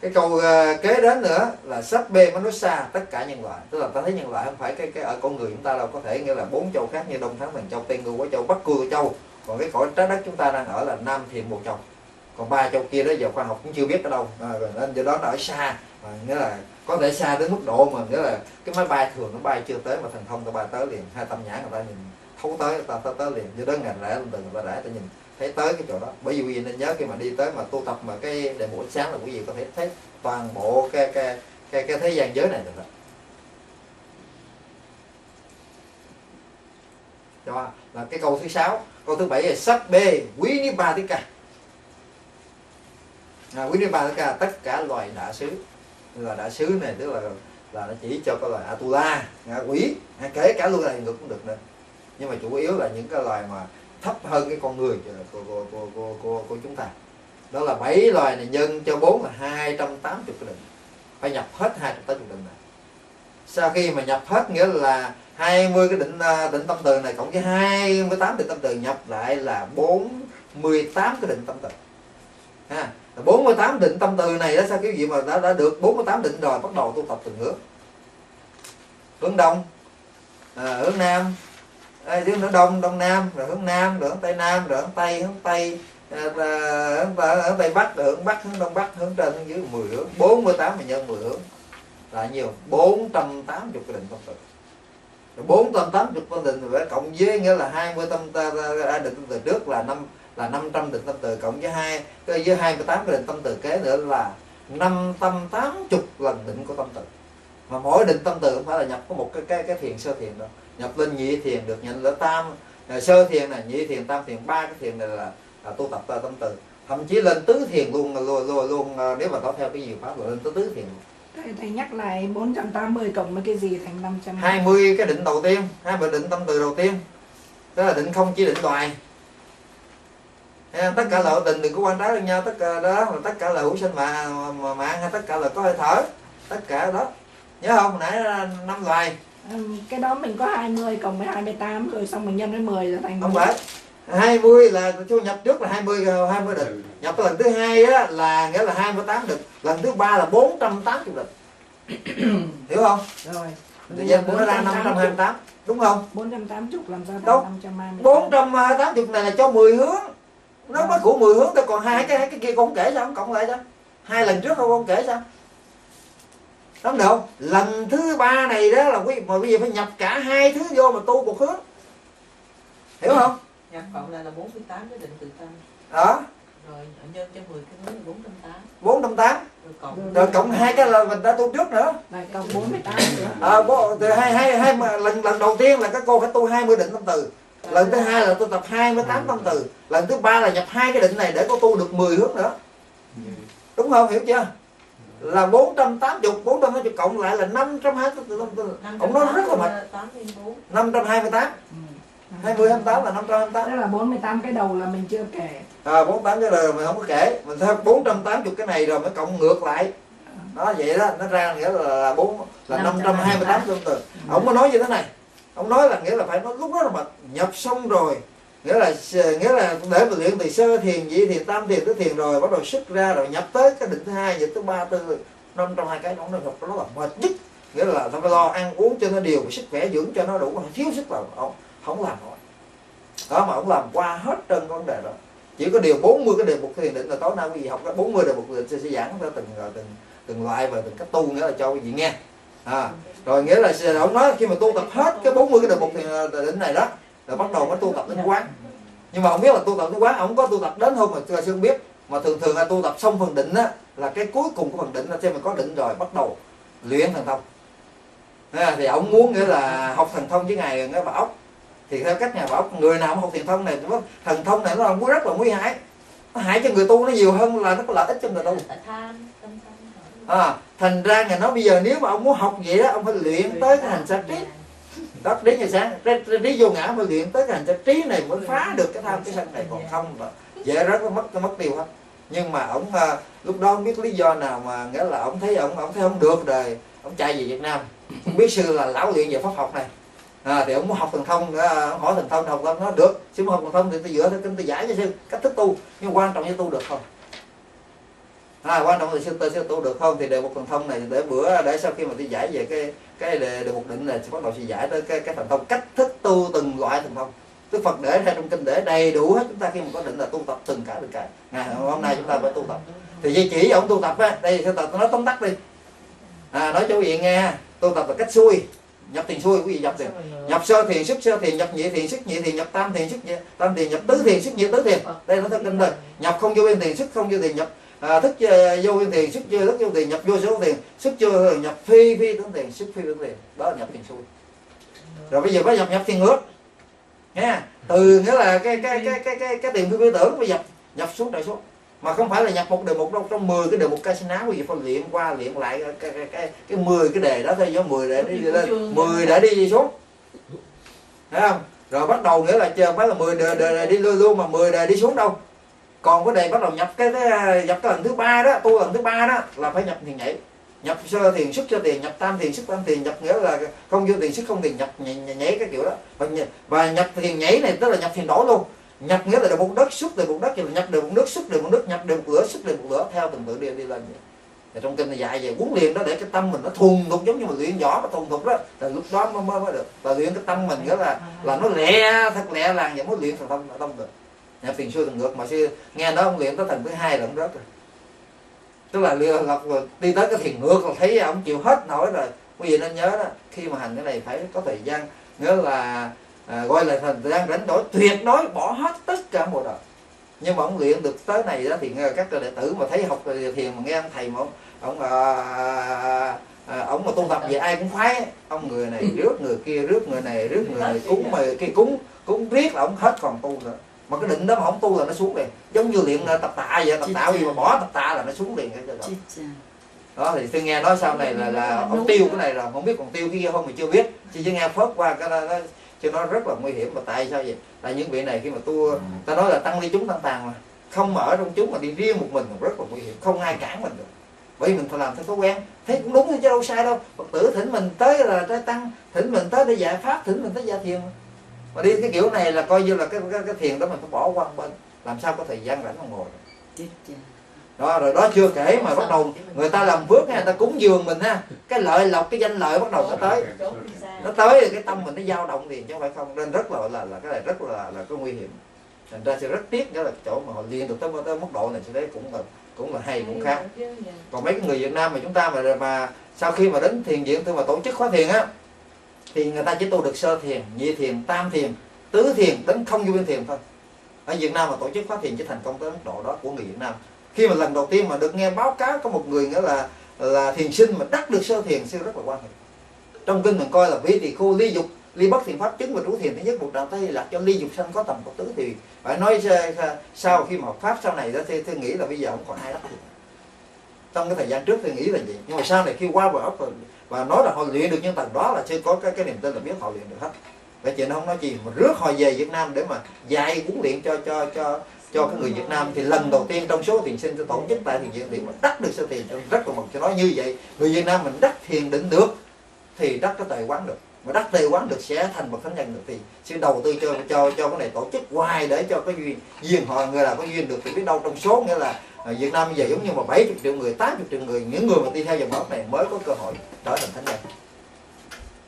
Cái câu uh, kế đến nữa là sắp bê nó xa tất cả nhân loại, tức là ta thấy nhân loại không phải cái cái ở con người chúng ta đâu, có thể nghĩa là bốn châu khác như Đông Thắng Thần Châu, Tây Ngưu Quá Châu, Bắc Cư Châu, còn cái cõi trái đất chúng ta đang ở là Nam Thiện Bộ Châu, còn ba châu kia đó giờ khoa học cũng chưa biết ở đâu, à, nên do đó nó ở xa, à, nghĩa là có thể xa đến mức độ mà nghĩa là cái máy bay thường nó bay chưa tới mà thần thông ta bay tới liền, hai tâm nhãn người ta nhìn thấu tới, ta tới tới liền, do đó ngành rẽ từng người ta rẽ ta nhìn thấy tới cái chỗ đó. Bởi vì nên nhớ khi mà đi tới mà tu tập mà cái đề mục ánh sáng là quý vị có thể thấy toàn bộ cái cái cái, cái thế gian giới này được rồi. Đó là cái câu thứ sáu. Câu thứ bảy là sắp bê quý ni ba tất cả, à, quý ni ba tất cả tất cả loài đại sứ, là đại sứ này tức là là nó chỉ cho cái loài Atula, ngạ quỷ, à, kể cả luôn là hiện thực cũng được nữa, nhưng mà chủ yếu là những cái loài mà thấp hơn cái con người của, của, của, của, của, của chúng ta. Đó là bảy loài này nhân cho bốn là hai trăm tám mươi cái định. Phải nhập hết hai trăm tám mươi định này. Sau khi mà nhập hết nghĩa là hai mươi cái định định tâm từ này cộng với hai mươi tám định tâm từ nhập lại là bốn mươi tám cái định tâm từ. Ha, bốn mươi tám định tâm từ này đó, sau cái gì mà đã đã được bốn mươi tám định rồi bắt đầu tu tập từng hướng. Hướng đông, à, hướng nam, à, hướng nữa đông, đông nam, rồi hướng nam, rồi hướng tây nam, rồi hướng tây, hướng tây, hướng tây bắc, rồi hướng bắc, hướng đông bắc, hướng trên, hướng dưới, mười hướng, bốn mươi tám mình nhân mười hướng là nhiều, bốn trăm tám mươi cái định tâm từ. bốn trăm tám mươi con định phải cộng với nghĩa là hai mươi tâm định tâm từ trước là năm là năm trăm định tâm từ cộng với hai với hai mươi tám cái định tâm từ kế nữa là năm trăm tám mươi lần định của tâm từ. Mà mỗi định tâm từ không phải là nhập có một cái cái cái thiền sơ thiền đâu, nhập lên nhị thiền được nhận là tam là sơ thiền này, nhị thiền, tam thiền, ba cái thiền này là, là tu tập tâm từ, thậm chí lên tứ thiền luôn luôn luôn, luôn nếu mà tỏ theo cái nhiều pháp là lên tới tứ thiền luôn. Thầy nhắc lại bốn trăm tám mươi cộng với cái gì thành năm trăm? hai mươi cái định đầu tiên, hai mươi định tâm từ đầu tiên. Đó là định không chỉ định loài. Tất cả là định đừng có quan trái lên nhau, tất cả đó là tất cả là hữu sinh mà mà mạng hay tất cả là có hơi thở. Tất cả đó. Nhớ không? Nãy năm loài. Cái đó mình có hai mươi cộng với hai mươi tám rồi xong mình nhân với mười là thành. Không phải. hai mươi là tôi nhập trước là hai mươi định. Nhập lần thứ hai á là nghĩa là hai mươi tám định, lần thứ ba là bốn trăm tám mươi định. Hiểu không? Rồi. Tự nhiên nó ra năm trăm hai mươi tám, đúng không? bốn trăm tám mươi làm sao thành năm trăm hai mươi tám. bốn trăm tám mươi này là cho mười hướng. Nó mới của mười hướng thôi, còn hai cái cái kia con không kể sao, không cộng lại sao? Hai lần trước không con kể sao? Đúng không? Lần thứ ba này đó là quý vị mà bây giờ phải nhập cả hai thứ vô mà tu một hướng. Hiểu không? Nhập cộng lại là bốn mươi tám cái định từ tâm. Đó. Rồi nhân cho mười cái hướng là bốn trăm tám mươi. bốn trăm tám mươi. Rồi cộng hai cái là mình đã tu trước nữa. Rồi cộng bốn mươi tám nữa. Ờ à, từ hai hai hai mà lần lần đầu tiên là các cô phải tu hai mươi định tâm từ. Lần thứ hai là tu tập hai mươi tám tâm từ. Lần thứ ba là nhập hai cái định này để cô tu được mười hướng nữa. Đúng không? Hiểu chưa? Là bốn trăm tám mươi, bốn trăm tám mươi cộng lại là năm trăm hai mươi tám. Ông nói rất là mạnh. năm trăm hai mươi tám. hai mươi, hai mươi tám là năm trăm hai mươi tám. Đó là bốn mươi tám cái đầu là mình chưa kể. À, bốn mươi tám cái đầu mình không có kể. Mình thêm bốn trăm tám mươi cái này rồi mới cộng ngược lại. Đó vậy đó, nó ra nghĩa là bốn là năm trăm hai mươi tám tương tự. Ông có nói như thế này. Ông nói là nghĩa là phải nó lúc đó là mà nhập xong rồi, nghĩa là nghĩa là để mà luyện từ sơ thiền, nhị thiền, tam thiền, tứ thiền rồi bắt đầu xuất ra rồi nhập tới cái định thứ hai, định thứ ba, tư, năm trong hai cái nó nó gặp nó là mệt nhất. Nghĩa là ta phải lo ăn uống cho nó điều, sức khỏe dưỡng cho nó đủ, thiếu sức là ông không làm nổi. Đó mà ông làm qua hết trơn vấn đề đó. Chỉ có điều bốn mươi cái đề mục thiền định là tối nay quý vị học cái bốn mươi đề mục định sẽ, sẽ giảng ra từng từng từng loại và từng cách tu, nghĩa là cho quý vị nghe. À, rồi nghĩa là ông nói khi mà tu tập hết cái bốn mươi cái đề mục định này đó là bắt đầu mới tu tập đến quán. Nhưng mà không biết là tu tập đến quán, ông có tu tập đến không mà chưa chưa biết. Mà thường thường là tu tập xong phần định á là cái cuối cùng của phần định là xem mình có định rồi bắt đầu luyện thần thông. À, thì ông muốn nghĩa là học thần thông với ngài Ngài Bảo. Thì theo cách Ngài Bảo, người nào không học thần thông này, thần thông này nó rất là nguy hại. Nó hại cho người tu nó nhiều hơn là nó có lợi ích cho người tu. À, thành ra Ngài nói bây giờ nếu mà ông muốn học vậy đó, ông phải luyện tới cái hành sát trí. Đó, đến ngày sáng, trí vô ngã mới luyện tới cái hành sát trí này mới phá được cái tham cái sân này, còn không mà dễ rất nó mất, nó mất tiêu hết. Nhưng mà ông à, lúc đó không biết lý do nào mà nghĩa là ông thấy ông, ông thấy không được rồi, ông chạy về Việt Nam. Không biết sư là lão luyện về pháp học này. à, thì ông muốn học thần thông, ông hỏi thần thông, học ông nói được, sư muốn học thần thông thì tôi dựa tôi, tôi giải cho sư cách thức tu, nhưng quan trọng với tu được không. À, quan trọng là sư tôi sẽ tu được không, thì đề mục thần thông này để bữa để sau khi mà tôi giải về cái cái đề mục định là bắt đầu sẽ giải tới cái cái thần thông, cách thức tu từng loại thần thông. Đức Phật để ra trong kinh để đầy đủ hết, chúng ta khi mà có định là tu tập từng cái từng cái. À, hôm nay chúng ta phải tu tập. Thì vậy chỉ ông tu tập á, đây tôi nói tóm tắt đi. À, nói cho quý vị nghe, tu tập là cách xuôi, nhập thiền xuôi, quý vị nhập thiền. Nhập sơ thiền, xuất sơ thiền, nhập nhị thiền, xuất nhị thiền, nhập tam thiền, xuất nhị tam thiền, nhập tứ thiền, xuất nhị tứ thiền. Đây nó theo kinh thôi. Nhập không vô biên thiền, xuất không vô thiền, nhập à, thức vô biên thiền, xuất vô thức vô thiền, nhập vô số thiền, xuất vô thiền, nhập phi phi tướng thiền, xuất phi tướng thiền. Đó là nhập thiền xuôi. Rồi bây giờ mới nhập nhập thiền ngược. Nha, từ nghĩa là cái cái cái cái cái cái tiền phi tưởng bây nhập nhập xuống đại số, mà không phải là nhập một đề mục đâu, trong mười cái đề mục Kasina quý vị phải luyện qua luyện lại cái cái cái cái mười cái đề đó thôi, do mười để đi lên, mười để đi xuống, thấy không? Rồi bắt đầu nghĩa là chờ phải là mười đề, đề, đề đi luôn luôn mà mười đề đi xuống đâu, còn cái đề bắt đầu nhập cái, cái nhập cái lần thứ ba đó, tu lần thứ ba đó là phải nhập thiền nhảy, nhập sơ thiền xuất sơ thiền, nhập tam thiền xuất tam thiền, nhập nghĩa là không vô thiền xuất không thiền, nhập nhảy, nhảy cái kiểu đó, và nhập thiền nhảy này tức là nhập thiền đổi luôn, nhập nghĩa là được một đất xuất được một đất, nhập được một nước xuất được một nước, nhập được một lửa xuất được một lửa, theo từng tự đi đi lên. Thì trong kinh này dạy về huấn luyện đó để cái tâm mình nó thuần thục, giống như mình luyện võ mà thuần thục đó là lúc đó mới mới, mới được, và luyện cái tâm mình nghĩa là là nó lẹ thật lẹ làng và mới luyện thành tâm tâm được. Nhập thiền xuôi thần ngược mà sư nghe nói ông luyện tới thành thứ hai là ông rớt rồi. Tức là đi tới cái thiền ngược là thấy ông chịu hết nổi rồi. Quý vị nên nhớ đó, khi mà hành cái này phải có thời gian, nghĩa là à, gọi là thời gian rảnh rỗi tuyệt đối bỏ hết tất cả mọi đời. Nhưng mà ông luyện được tới này đó thì các đệ tử mà thấy học thiền mà nghe ông thầy mà ông ông, à, à, ông mà tu tập về ai cũng khoái, ông người này rước người kia, rước người này rước người này, cúng mà kia cúng cúng riết là ông hết còn tu nữa. Mà cái định đó mà không tu là nó xuống liền, giống như luyện tập tạ vậy, tập tạ gì mà bỏ tập tạ là nó xuống liền. Đó thì tôi nghe nói sau này là là ông tiêu cái này rồi, không biết còn tiêu cái kia không mà chưa biết, chỉ chỉ nghe phớt qua cái đó, chứ nó rất là nguy hiểm. Mà tại sao vậy? Tại những vị này khi mà tu, ta nói là tăng đi chúng tăng tàn mà không ở trong chúng mà đi riêng một mình rất là nguy hiểm, không ai cản mình được, bởi vì mình phải làm theo thói quen, thấy cũng đúng chứ đâu sai đâu. Phật tử thỉnh mình tới là tới tăng, thỉnh mình tới để dạy pháp, thỉnh mình tới gia thiền. Mà đi cái kiểu này là coi như là cái cái, cái thiền đó mình phải bỏ qua một bên, làm sao có thời gian rảnh mà ngồi được. Đó rồi đó chưa kể mà bắt đầu người ta làm phước hay người ta cúng dường mình ha, cái lợi lộc cái danh lợi bắt đầu nó tới, nó tới thì cái tâm mình nó dao động liền chứ không phải không, nên rất là là, là cái này rất là là có nguy hiểm. Thành ra sẽ rất tiếc, đó là chỗ mà họ liên tục tới, tới mức độ này sẽ đấy cũng là cũng là hay cũng khác. Còn mấy cái người Việt Nam mà chúng ta mà mà sau khi mà đến thiền viện tôi mà tổ chức khóa thiền á, thì người ta chỉ tu được sơ thiền, nhị thiền, tam thiền, tứ thiền, đến không vô biên thiền thôi. Ở Việt Nam mà tổ chức khóa thiền chỉ thành công tới mức độ đó của người Việt Nam. Khi mà lần đầu tiên mà được nghe báo cáo có một người nữa là là thiền sinh mà đắc được sơ thiền, siêu rất là quan hệ. Trong kinh mình coi là vị tỳ khu ly dục, ly bất thiền pháp chứng và trú thiền thứ nhất, một đạo Tây là cho ly dục sanh có tầm có tứ, thì phải nói sau khi mà học pháp sau này đó thì tôi nghĩ là bây giờ không còn ai đắc được. Trong cái thời gian trước tôi nghĩ là vậy, nhưng mà sau này khi qua bờ ốc và nói là họ luyện được những tầng đó là chưa có cái cái niềm tin là biết họ luyện được hết. Vậy chuyện không nói gì mà rước họ về Việt Nam để mà dạy huấn luyện cho cho cho cho cái người Việt Nam, thì lần đầu tiên trong số thiền sinh tổ chức tại thiền viện để mà đắc được sơ thiền, rất là mừng cho nó như vậy. Người Việt Nam mình đắc thiền định được thì đắc cái tề quán được, mà đắc tề quán được sẽ thành bậc thánh nhân được, thì sẽ đầu tư cho cho cho cái này tổ chức hoài để cho cái duyên duyên họ người là có duyên được. Thì biết đâu trong số nghĩa là Việt Nam bây giờ giống như mà bảy mươi triệu người, tám mươi triệu người, những người mà đi theo dòng ốc này mới có cơ hội trở thành thánh nhân.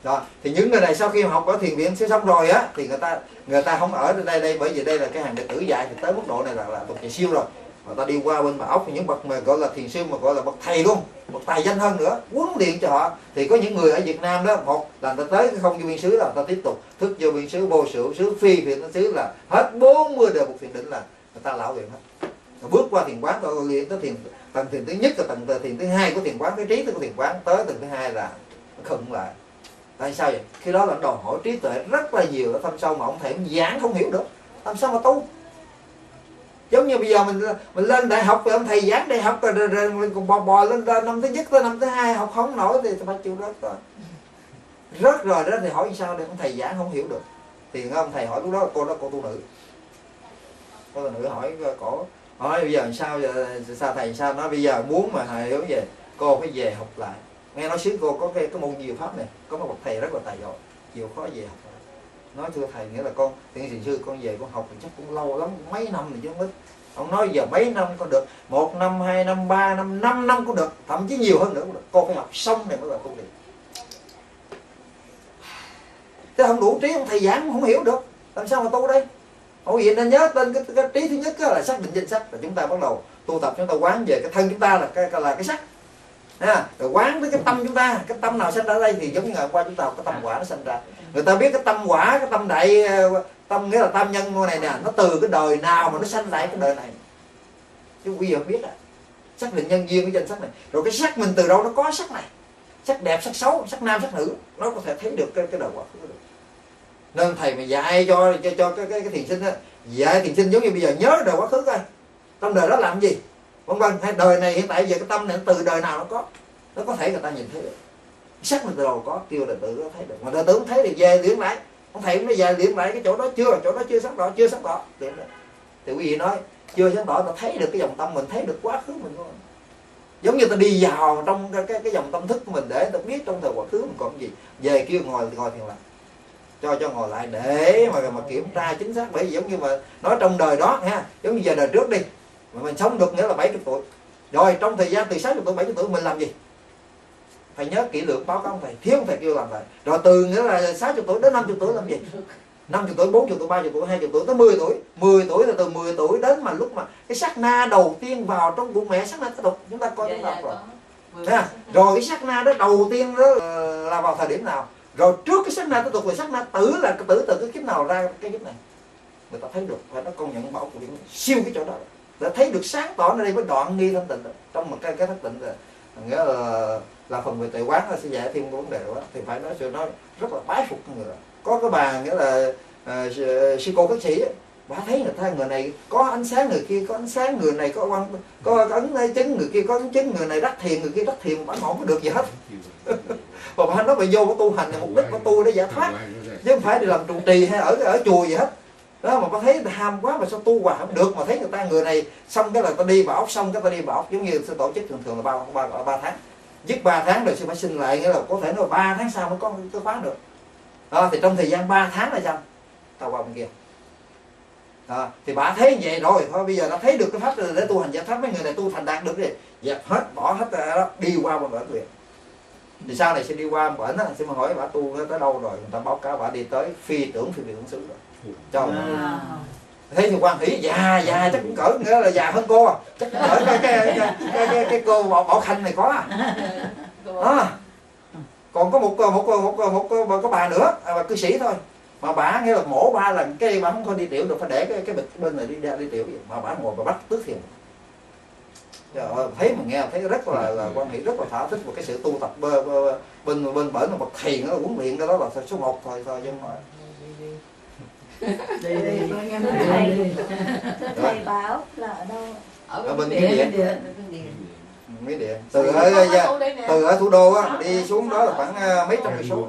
Đó, thì những người này sau khi học ở thiền viện sẽ xong rồi á, thì người ta người ta không ở đây đây bởi vì đây là cái hàng đệ tử dạy thì tới mức độ này là là bậc thầy siêu rồi. Mà ta đi qua bên Bà Ốc thì những bậc mà gọi là thiền sư mà gọi là bậc thầy luôn, bậc tài danh hơn nữa, huấn luyện cho họ. Thì có những người ở Việt Nam đó, một là người ta tới cái không vô biên xứ là người ta tiếp tục thức vô biên xứ, vô sự xứ, phi phiền xứ là hết bốn mươi đề mục thiền định là người ta lão luyện hết. Rồi bước qua thiền quán rồi luyện tới thiền tầng thiền thứ nhất, tầng thiền thứ hai của thiền quán, cái trí của thiền quán tới tầng thứ hai là khựng lại. Tại sao vậy? Khi đó là đòi hỏi trí tuệ rất là nhiều ở thâm sâu mà ông thầy ông giảng không hiểu được, làm sao mà tu? Giống như bây giờ mình mình lên đại học rồi ông thầy giảng đại học rồi, rồi, rồi mình còn bò bò lên năm thứ nhất tới năm thứ hai học không nổi thì phải chịu rớt rồi. Rớt rồi đó thì hỏi sao đây, ông thầy giảng không hiểu được. Thì ông thầy hỏi lúc đó cô đó cô tu nữ, cô tu nữ hỏi cổ hỏi bây giờ sao giờ sao thầy sao nói bây giờ muốn mà thầy hiểu về cô phải về học lại. Nghe nói xứ cô có cái, cái môn nhiều pháp này, có một bậc thầy rất là tài giỏi, chịu khó về học. nói thưa thầy, nghĩa là con thiện thiền sư con về con học thì chắc cũng lâu lắm, mấy năm thì chứ không ít. Ông nói giờ mấy năm con được, một năm, hai năm, ba năm, năm năm cũng được, thậm chí nhiều hơn nữa cũng được, con phải học xong này mới vào công việc. Thế không đủ trí, ông thầy giảng cũng không hiểu được, làm sao mà tu đây? Ông gì nên nhớ tên cái, cái trí thứ nhất là xác định danh sắc, là chúng ta bắt đầu tu tập, chúng ta quán về cái thân chúng ta là cái là cái sắc. À, rồi quán với cái tâm chúng ta, cái tâm nào sanh ra đây thì giống như ngày qua chúng ta cái tâm quả nó sanh ra. Người ta biết cái tâm quả, cái tâm đại, tâm nghĩa là tam nhân ngôi này nè, nó từ cái đời nào mà nó sanh lại cái đời này. Chứ bây giờ biết là xác định nhân duyên cái danh sắc này. Rồi cái sắc mình từ đâu nó có sắc này, sắc đẹp, sắc xấu, sắc nam, sắc nữ, nó có thể thấy được cái, cái đời quả khứ. Nên thầy mà dạy cho cho, cho cái, cái, cái thiền sinh á, dạy thiền sinh giống như bây giờ nhớ đời quá khứ coi, trong đời đó làm gì, vân vân, hay đời này hiện tại giờ cái tâm này từ đời nào nó có, nó có thể người ta nhìn thấy được, sắc mình từ đầu có, kêu là tự nó thấy được, mà đời tưởng thấy thì về liễn lại, ông thầy cũng nói về liễn lại cái chỗ đó chưa, chỗ đó chưa sáng tỏ, chưa sáng tỏ, liễn lại, thì quý vị nói chưa sáng tỏ, ta thấy được cái dòng tâm mình, thấy được quá khứ mình luôn, giống như ta đi vào trong cái cái, cái dòng tâm thức của mình để ta biết trong thời quá khứ mình còn gì, về kêu ngồi ngồi thiền lại. Cho cho ngồi lại để mà mà kiểm tra chính xác, bởi vì giống như mà nói trong đời đó ha, giống như giờ đời trước đi mà mình sống được nghĩa là bảy mươi tuổi rồi, trong thời gian từ sáu mươi tuổi bảy mươi tuổi mình làm gì phải nhớ kỹ lưỡng, báo cáo ông thầy, thiếu ông thầy kêu làm lại. Rồi từ nghĩa là sáu mươi tuổi đến năm mươi tuổi làm gì, năm mươi tuổi, bốn mươi tuổi, ba mươi tuổi, hai mươi tuổi tới mười tuổi, mười tuổi là từ mười tuổi đến mà lúc mà cái sát na đầu tiên vào trong bụng mẹ, sát na cái đục chúng ta coi chúng ta rồi ha, rồi cái sát na đó đầu tiên đó là vào thời điểm nào, rồi trước cái sát na tiếp tục về sát na tử là cái tử từ cái kiếp nào ra cái kiếp này, người ta thấy được và nó công nhận bảo quyển siêu cái chỗ đó đã thấy được sáng tỏ ở đây mới đoạn nghi thanh tịnh trong một cái cái thanh tịnh, là nghĩa là, là phần về tuệ quán nó sẽ giải thêm vấn đề đó, thì phải nói sự nói rất là bái phục người đó. Có cái bà nghĩa là uh, sư cô bác sĩ, bà thấy là thay người này có ánh sáng, người kia có ánh sáng, người này có quan có ấn chứng, người kia có ấn chứng, người này đắc thiền, người kia đắc thiền, bà không có được gì hết. Và bà nói bà vô bà tu hành là mục đích của tu để giải thoát, chứ không phải đi làm trụ trì hay ở ở chùa gì hết đó, mà bà thấy ham quá mà sao tu hoài không được, mà thấy người ta người này xong cái là ta đi bảo xong cái ta đi bảo, giống như sẽ tổ chức thường thường là ba ba ba tháng, dứt ba tháng rồi sẽ phải xin lại, nghĩa là có thể nói ba tháng sau mới có cái khóa được đó, thì trong thời gian ba tháng là xong tàu qua bên kia. À, thì bà thấy vậy rồi, thôi bây giờ đã thấy được cái pháp để tu hành giải thoát, mấy người này tu thành đạt được rồi, dẹp hết, bỏ hết đó, đi qua bên bển liền. Thì sau này sẽ đi qua bển á, sẽ mà hỏi bà tu tới đâu rồi, người ta báo cáo bà đi tới phi tưởng phi vị tưởng xứ rồi. Cho wow. Thế thì quan hỷ, già già chắc cũng cỡ nữa là già hơn cô, à. Chắc cũng cỡ cái cái cái, cái, cái, cái cô Bảo, Bảo Khanh này có à. À. Còn có một một một một, một, một, một cái bà nữa, à, bà cư sĩ thôi. Mà bả nghe là mổ ba lần cái bà không có đi tiểu được, phải để cái cái bịch bên này đi ra đi tiểu vậy. Mà bả ngồi bà bắt tước thiền. Trời ơi, thấy mà nghe thấy rất là, là quan hệ, rất là thỏa thích một cái sự tu tập bên bên bên bển là bậc thiền nó huấn luyện cái đó là số một thôi thôi chứ không. Đi đi. Thầy bảo là ở đâu? Ở bên Điện. Mấy Điện. Từ ở từ ở thủ đô á đi xuống đó là khoảng mấy trăm cây số.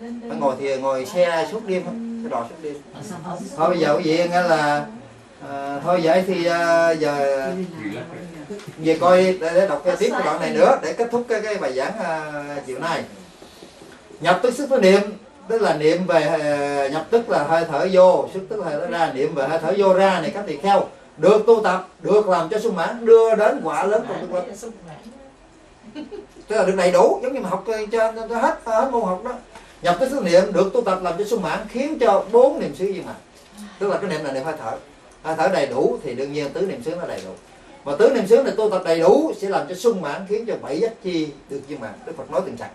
Phải ngồi thì ngồi xe suốt đêm, cái đò suốt đêm. Thôi bây giờ quý vị nghe là à, thôi vậy thì à, giờ về coi để, để đọc cái tiếp cái đoạn này nữa để kết thúc cái cái bài giảng à, chiều nay. Nhập tức sức với niệm, tức là niệm về nhập tức là hơi thở vô, sức tức là hơi thở ra, niệm về hơi thở vô ra này các tỳ kheo được tu tập, được làm cho sung mãn, đưa đến quả lớn trong tương lai. Tức là được đầy đủ, giống như mà học cho, cho hết hết môn học đó. Nhập cái sức niệm được tu tập làm cho sung mãn, khiến cho bốn niệm xứ viên mãn. Tức là cái niệm là niệm hơi thở, hơi thở đầy đủ thì đương nhiên tứ niệm xứ nó đầy đủ, mà tứ niệm xứ này tu tập đầy đủ sẽ làm cho sung mãn, khiến cho bảy giác chi được viên mãn. Đức Phật nói từng rằng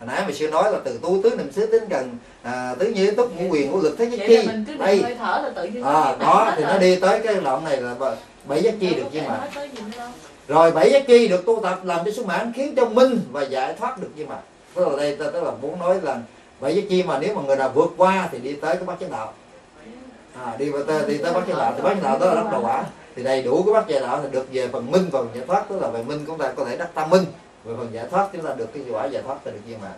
hồi nãy mình xưa nói là từ tu tứ niệm xứ đến gần à, tứ như túc ngũ quyền ngũ lực thế giác chi đây hơi thở là tự nhiên à, đó thì nó đi tới cái đoạn này là bảy giác chi được viên mãn. Rồi bảy giác chi được tu tập làm cho sung mãn, khiến cho minh và giải thoát được viên mãn. Tức là đây ta tức là muốn nói là vậy với chi mà nếu mà người nào vượt qua thì đi tới cái bát chánh đạo, à, đi, tới, đi tới bát chánh đạo, thì bát chánh đạo đó là đắc đạo quả, thì đầy đủ cái bát chánh đạo thì được về phần minh và phần giải thoát, tức là về minh chúng ta có thể đắc tam minh, về phần giải thoát chúng ta được cái quả giải thoát thì được viên mãn.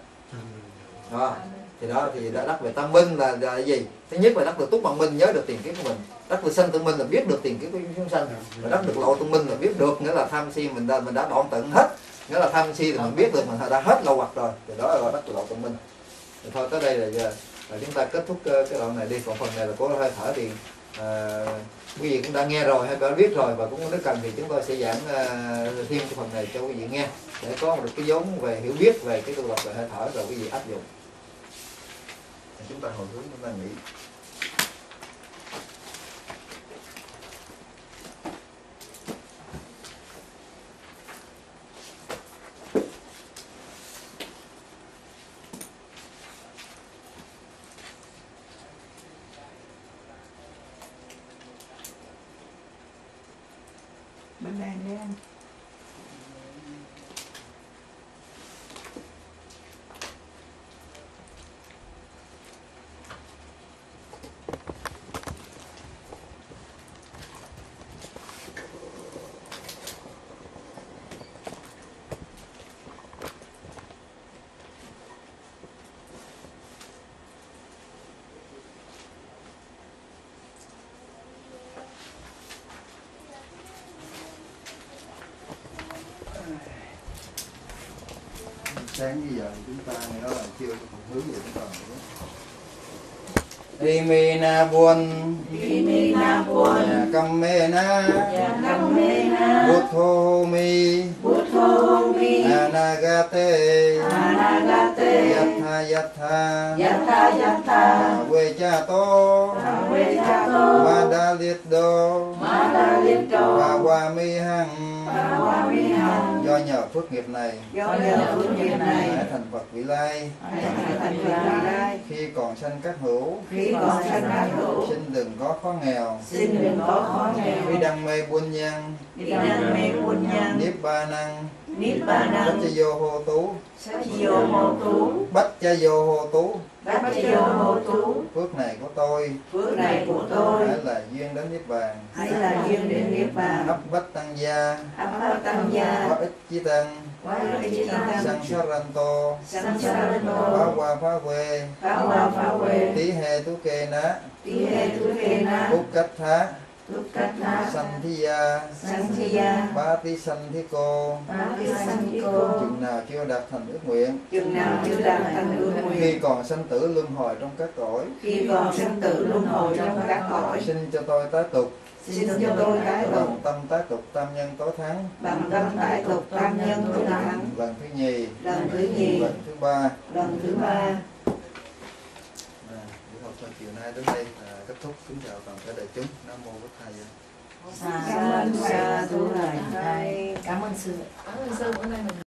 Đó, thì đó thì đã đắc về tam minh là, là gì? Thứ nhất là đắc được túc bằng minh, nhớ được tiền kiếp của mình, đắc được sanh tự minh là biết được tiền kiếp của chúng sanh, và đắc được lộ tự minh là biết được nghĩa là tham si mình đã mình đã đoạn tận hết, nghĩa là tham si thì mình biết được mình đã hết lậu hoặc rồi, thì đó là đắc được lộ tự minh. Thôi tới đây là giờ. Rồi chúng ta kết thúc cái đoạn này đi. Còn phần này là của hơi thở thì à, quý vị cũng đã nghe rồi hay đã biết rồi, và cũng nếu cần thì chúng tôi sẽ giảng à, thêm cái phần này cho quý vị nghe để có được cái vốn về hiểu biết về cái quy luật về hơi thở rồi quý vị áp dụng. Chúng ta hồi hướng, chúng ta nghĩ. Sáng bây giờ chúng ta này đó là chưa có hướng về chúng ta nữa. Dimina buồn, Dimina buồn, Kamena, Kamena, Buddhomi, Buddhomi, Anagate, Anagate, Yatha Yatha, Yatha Yatha, Vejato, Vejato, Madalitdo, Madalitdo, Pawamihang. Do nhờ phước nghiệp này, do nhờ phước nghiệp này, hãy thành Phật Vị Lai, hãy thành Phật Vị Lai. Khi còn sanh các hữu, khi còn sanh các hữu, xin đừng có khó nghèo, xin đừng có khó nghèo. Khi đam mê buôn nhân, khi đam mê buôn nhân, niết ba năng, niết ba năng, bách cha vô hô tú, bách cha vô hô tú, bách cha vô hô tú, bách cha vô hô tú. Phước này của tôi, phước này của tôi, hãy là duyên đến niết bàn, hãy là duyên đến niết bàn. Ấp bách tăng gia, ấp bách tăng gia, quá ít chi tăng, quá ít chi tăng, sanh saranto, sanh saranto, phá hoa phá quê, phá hoa phá quê, tí hê tú kê ná, tí hê tú kê ná, phúc cách thá, phúc cách thá, sanh thi gia, sanh thi gia, bá tí sanh thi cô, bá tí sanh thi cô. Chừng nào chưa đạt thành ước nguyện, chừng nào chưa đạt thành ước nguyện, khi còn sanh tử luân hồi trong các cõi, khi còn sanh tử luân hồi trong các cõi, xin cho tôi tái tục, xin cho tôi tái tục, bằng tâm tái tục tam nhân tối thắng, bằng tâm tái tục tam nhân tối thắng. Lần thứ nhì, lần thứ nhì, lần thứ ba, lần thứ ba. À, buổi học cho chiều nay đến đây à, kết thúc. Kính chào toàn thể đại chúng. Nam mô Bổn Thầy. Sa sa tu lành. Cảm ơn sư. Cảm ơn sư.